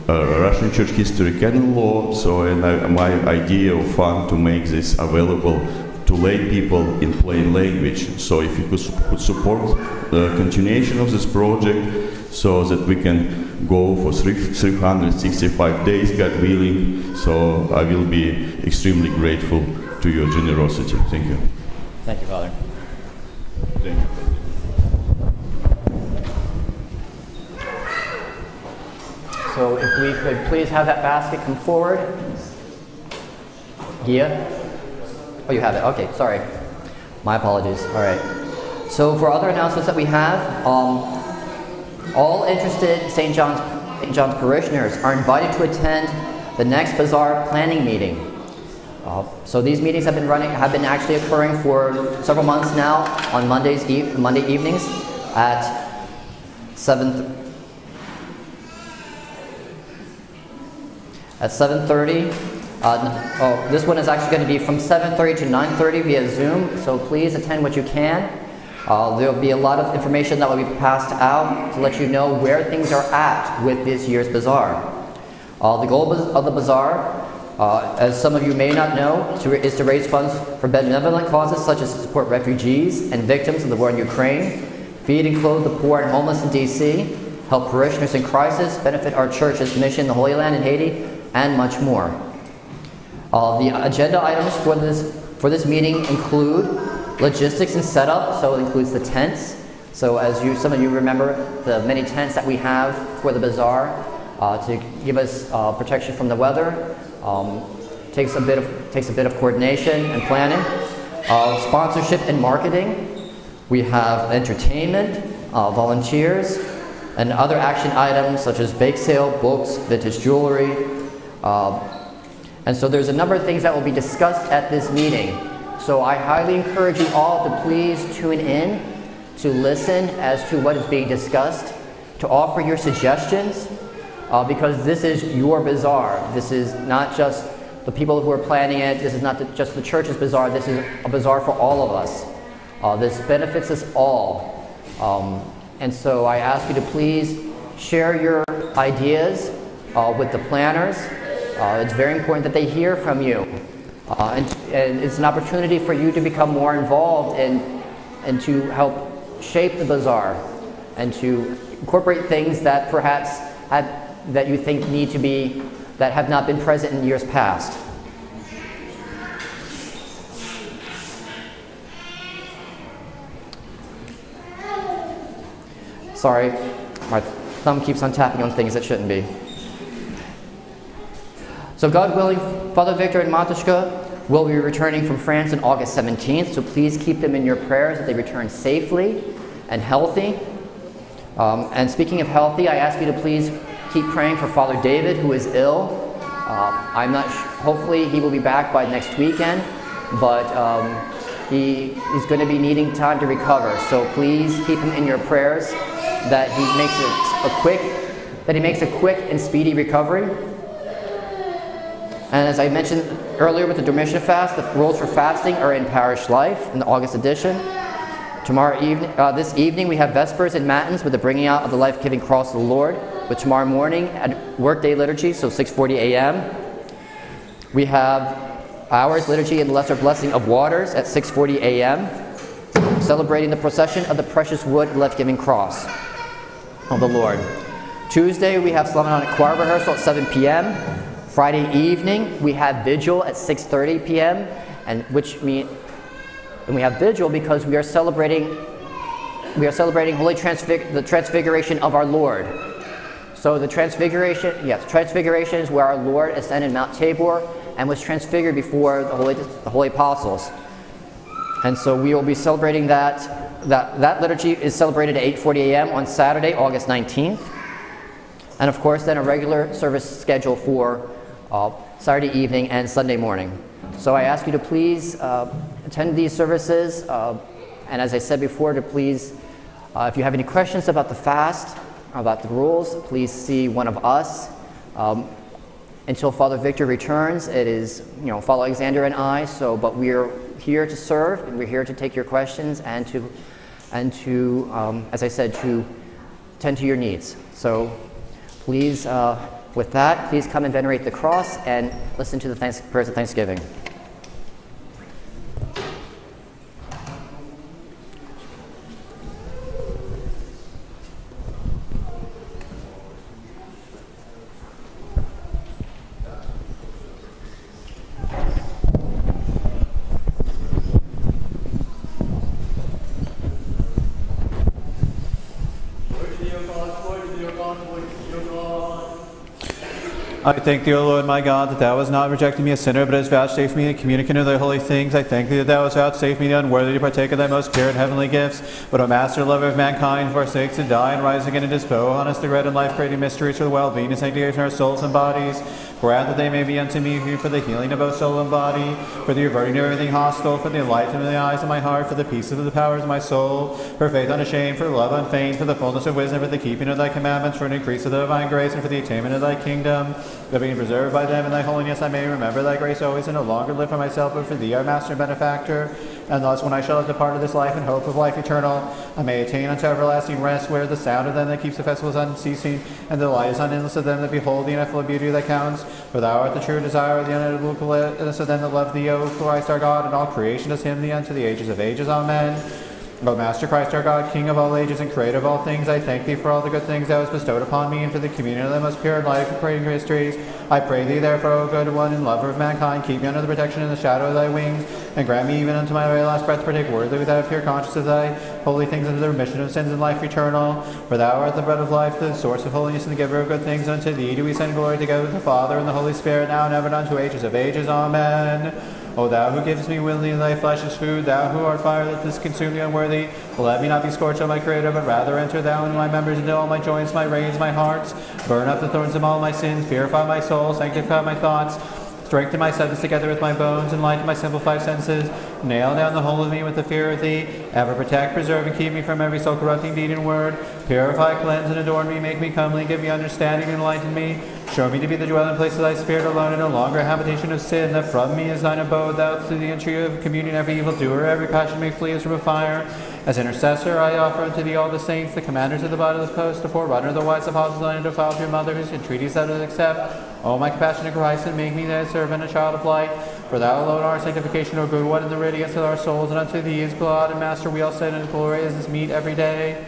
uh, Russian church history, canon law. So, and I, my idea of fun to make this available to lay people in plain language. So, if you could, su could support the continuation of this project, so that we can go for three hundred sixty-five days, God willing. So I will be extremely grateful to your generosity. Thank you. Thank you, Father. Thank you. So if we could please have that basket come forward. Gia? Oh, you have it. Okay, sorry. My apologies. All right. So for other announcements that we have, um, all interested Saint John's, Saint John's parishioners are invited to attend the next Bazaar planning meeting. Uh, so these meetings have been running, have been actually occurring for several months now on Mondays, e Monday evenings at seven at seven thirty. Uh, oh, this one is actually going to be from seven thirty to nine thirty via Zoom. So please attend what you can. Uh, there will be a lot of information that will be passed out to let you know where things are at with this year's bazaar. Uh, the goal of the bazaar, uh, as some of you may not know, to is to raise funds for benevolent causes such as to support refugees and victims of the war in Ukraine, feed and clothe the poor and homeless in D C, help parishioners in crisis, benefit our church's mission in the Holy Land in Haiti, and much more. Uh, the agenda items for this, for this meeting include logistics and setup, so it includes the tents. So as you, some of you remember, the many tents that we have for the bazaar uh, to give us uh, protection from the weather. Um, takes a bit of takes a bit of coordination and planning. Uh, sponsorship and marketing. We have entertainment, uh, volunteers, and other action items such as bake sale, books, vintage jewelry, uh, and so there's a number of things that will be discussed at this meeting. So I highly encourage you all to please tune in, to listen as to what is being discussed, to offer your suggestions, uh, because this is your bazaar. This is not just the people who are planning it. This is not the, just the church's bazaar. This is a bazaar for all of us. Uh, this benefits us all. Um, and so I ask you to please share your ideas uh, with the planners. Uh, it's very important that they hear from you. Uh, and, and it's an opportunity for you to become more involved and, and to help shape the bazaar and to incorporate things that perhaps have, that you think need to be, that have not been present in years past. Sorry, my thumb keeps on tapping on things that shouldn't be. So God willing, Father Victor and Matushka will be returning from France on August seventeenth, so please keep them in your prayers that they return safely and healthy. Um, and speaking of healthy, I ask you to please keep praying for Father David, who is ill. Uh, I'm not sh hopefully he will be back by next weekend, but um, he is going to be needing time to recover. So please keep him in your prayers that he makes a, a quick, that he makes a quick and speedy recovery. And as I mentioned earlier with the Dormition Fast, the rules for fasting are in Parish Life in the August edition. Tomorrow evening, uh, this evening we have Vespers and Matins with the bringing out of the life-giving cross of the Lord, with tomorrow morning at workday liturgy, so six forty a m We have hours liturgy and the lesser blessing of waters at six forty a m, celebrating the procession of the precious wood life-giving cross of the Lord. Tuesday we have Slavonic choir rehearsal at seven p m Friday evening, we have vigil at six thirty p m and which mean, and we have vigil because we are celebrating we are celebrating Holy Transfig the Transfiguration of our Lord. So the transfiguration, yes, transfiguration is where our Lord ascended Mount Tabor and was transfigured before the holy, the holy apostles. And so we will be celebrating that. That, that liturgy is celebrated at eight forty a m on Saturday, August nineteenth. And of course, then a regular service schedule for uh, Saturday evening and Sunday morning. So I ask you to please uh, attend these services. Uh, and as I said before, to please, uh, if you have any questions about the fast, about the rules, please see one of us. Um, until Father Victor returns, it is, you know, Father Alexander and I, so, but we are here to serve, and we're here to take your questions and to, and to um, as I said, to tend to your needs. So please, uh, with that, please come and venerate the cross and listen to the thanks- prayers of thanksgiving. I thank thee, O Lord my God, that thou hast not rejected me a sinner, but hast vouchsafed me a communicant of thy holy things. I thank thee that thou hast vouchsafed me the unworthy to partake of thy most pure and heavenly gifts. But, O Master, lover of mankind, forsakes to die and rise again and dispose on us the red and life-creating mysteries for the well-being and sanctification of our souls and bodies. Grant that they may be unto me for the healing of both soul and body, for the averting of everything hostile, for the enlightenment of the eyes of my heart, for the peace of the powers of my soul, for faith unashamed, for love unfeigned, for the fullness of wisdom, for the keeping of thy commandments, for an increase of the divine grace, and for the attainment of thy kingdom. That being preserved by them in thy holiness, I may remember thy grace always, and no longer live for myself, but for thee, our Master and Benefactor. And thus, when I shall have departed this life in hope of life eternal, I may attain unto everlasting rest, where the sound of them that keeps the festival is unceasing, and the light is unendless of them that behold the ineffable beauty of thy countenance. For thou art the true desire of the unutterable of them that love thee, O Christ our God, and all creation does hymn thee unto the ages of ages. Amen. O Master Christ our God, King of all ages and Creator of all things, I thank thee for all the good things thou hast bestowed upon me and for the communion of the most pure life and creating mysteries. I pray thee therefore, O good one and lover of mankind, keep me under the protection and the shadow of thy wings, and grant me even unto my very last breath to partake worthily without a pure conscience of thy holy things unto the remission of sins and life eternal. For thou art the bread of life, the source of holiness and the giver of good things. Unto thee do we send glory together with the Father and the Holy Spirit, now and ever and unto ages of ages. Amen. O thou who givest me willingly thy flesh as food, thou who art fire that dost consume the unworthy, let me not be scorched, O my Creator, but rather enter thou into my members, into all my joints, my reins, my hearts. Burn up the thorns of all my sins, purify my soul, sanctify my thoughts, strengthen my substance together with my bones, and lighten my simplified senses. Nail down the whole of me with the fear of thee. Ever protect, preserve, and keep me from every soul corrupting deed and word. Purify, cleanse, and adorn me. Make me comely. Give me understanding, and enlighten me. Show me to be the dwelling place of thy Spirit alone, and no longer a habitation of sin. That from me is thine abode. Thou through the entry of communion, every evildoer, every passion may flee as from a fire. As intercessor, I offer unto thee all the saints, the commanders of the body of the post, the forerunner of the wise apostles, and undefiled your mother, whose entreaties thou dost accept. O my compassionate Christ, and make me thy servant, a child of light. For thou alone art sanctification, O good one, and the radiance of our souls, and unto thee is God and Master, we all sin and glory as is meet every day.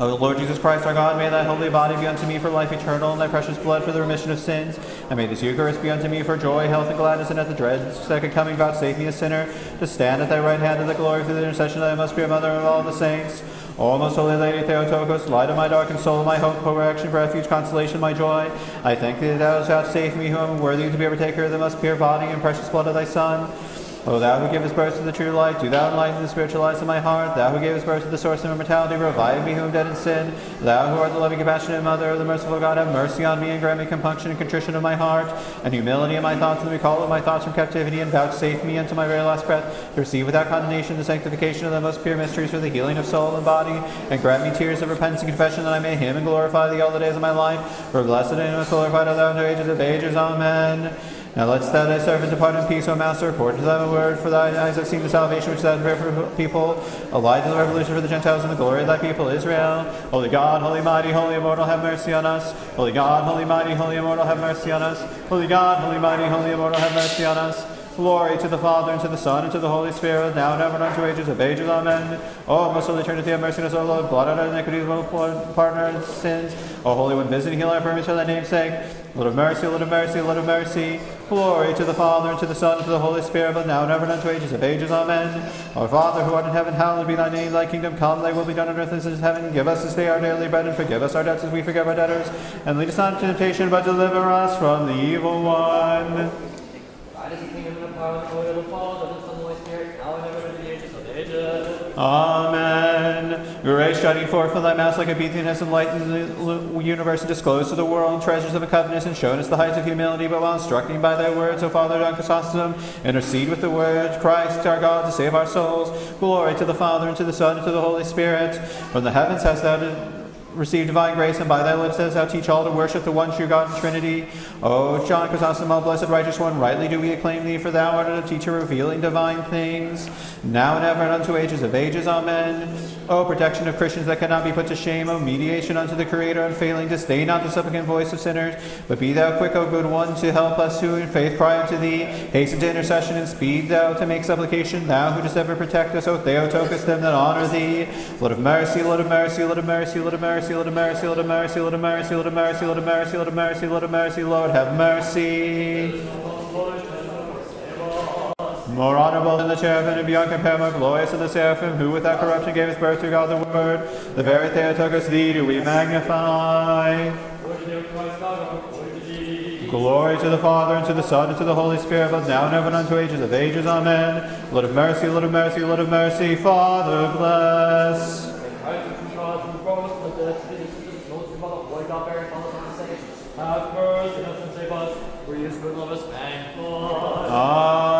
O Lord Jesus Christ, our God, may thy holy body be unto me for life eternal, and thy precious blood for the remission of sins. And may this Eucharist be unto me for joy, health, and gladness, and at the dread second coming, vouchsafe me a sinner to stand at thy right hand of the glory through the intercession of thy most pure mother of all the saints. O most holy Lady Theotokos, light of my darkened soul, my hope, correction, refuge, consolation, my joy, I thank thee that thou hast vouchsafed me, who am worthy to be a partaker of the most pure body and precious blood of thy Son. O thou who givest birth to the true light, do thou enlighten the spiritual eyes of my heart. Thou who gavest birth to the source of immortality, revive me who am dead in sin. Thou who art the loving, compassionate mother of the merciful God, have mercy on me and grant me compunction and contrition of my heart, and humility in my thoughts, and the recall of my thoughts from captivity, and vouchsafe me unto my very last breath to receive without condemnation the sanctification of the most pure mysteries for the healing of soul and body, and grant me tears of repentance and confession that I may hymn and glorify thee all the days of my life. For blessed and most glorified art thou unto ages of ages. Amen. Now let's thou thy servant depart in peace, O Master, according to thy word, for thine eyes have seen the salvation which thou hast prepared for people, a light of the revolution for the Gentiles, and the glory of thy people Israel. Holy God, holy mighty, holy immortal, have mercy on us. Holy God, holy mighty, holy immortal, have mercy on us. Holy God, holy mighty, holy immortal, have mercy on us. Glory to the Father, and to the Son, and to the Holy Spirit, now and ever, and unto ages of ages. Amen. O most holy Trinity, have mercy on us, O Lord. Blot out our iniquities, O partner in sins. O Holy One, visit and heal our infirmities for thy name's sake. Lord of mercy, Lord of mercy, Lord of mercy. Glory to the Father, and to the Son, and to the Holy Spirit, but now and ever, and unto ages of ages. Amen. Our Father, who art in heaven, hallowed be thy name. Thy kingdom come, thy will be done on earth as it is in heaven. Give us this day our daily bread, and forgive us our debts as we forgive our debtors. And lead us not into temptation, but deliver us from the evil one. Amen. Grace shining forth from thy mouth like a beacon has enlightened the universe and disclosed to the world treasures of a covenant and shown us the heights of humility, but while instructing by thy words, O Father, Don Chrysostom, intercede with the word Christ our God to save our souls. Glory to the Father, and to the Son, and to the Holy Spirit. From the heavens hast thou receive divine grace, and by thy lips dost thou teach all to worship the one true God and Trinity. O John Chrysostom, all blessed righteous one, rightly do we acclaim thee, for thou art a teacher revealing divine things, now and ever and unto ages of ages. Amen. O protection of Christians that cannot be put to shame, O mediation unto the Creator unfailing, disdain not the supplicant voice of sinners, but be thou quick, O good one, to help us who in faith cry unto thee. Hasten to intercession, and speed thou to make supplication, thou who dost ever protect us, O Theotokos, them that honour thee. Lord of mercy, Lord of mercy, Lord of mercy, Lord of mercy. Lord of mercy, Lord of mercy, Lord of mercy, Lord of mercy, Lord of mercy, Lord of mercy, Lord of mercy, Lord have mercy. More honorable than the cherubim and beyond compare, more glorious than the seraphim, who without corruption gave his birth to God the Word, the very Theotokos, thee do we magnify. Glory to the Father, and to the Son, and to the Holy Spirit, both now and ever and unto ages of ages. Amen. Lord of mercy, Lord of mercy, Lord of mercy, Father bless. Have mercy on us and save us, for he is good, love us, and God.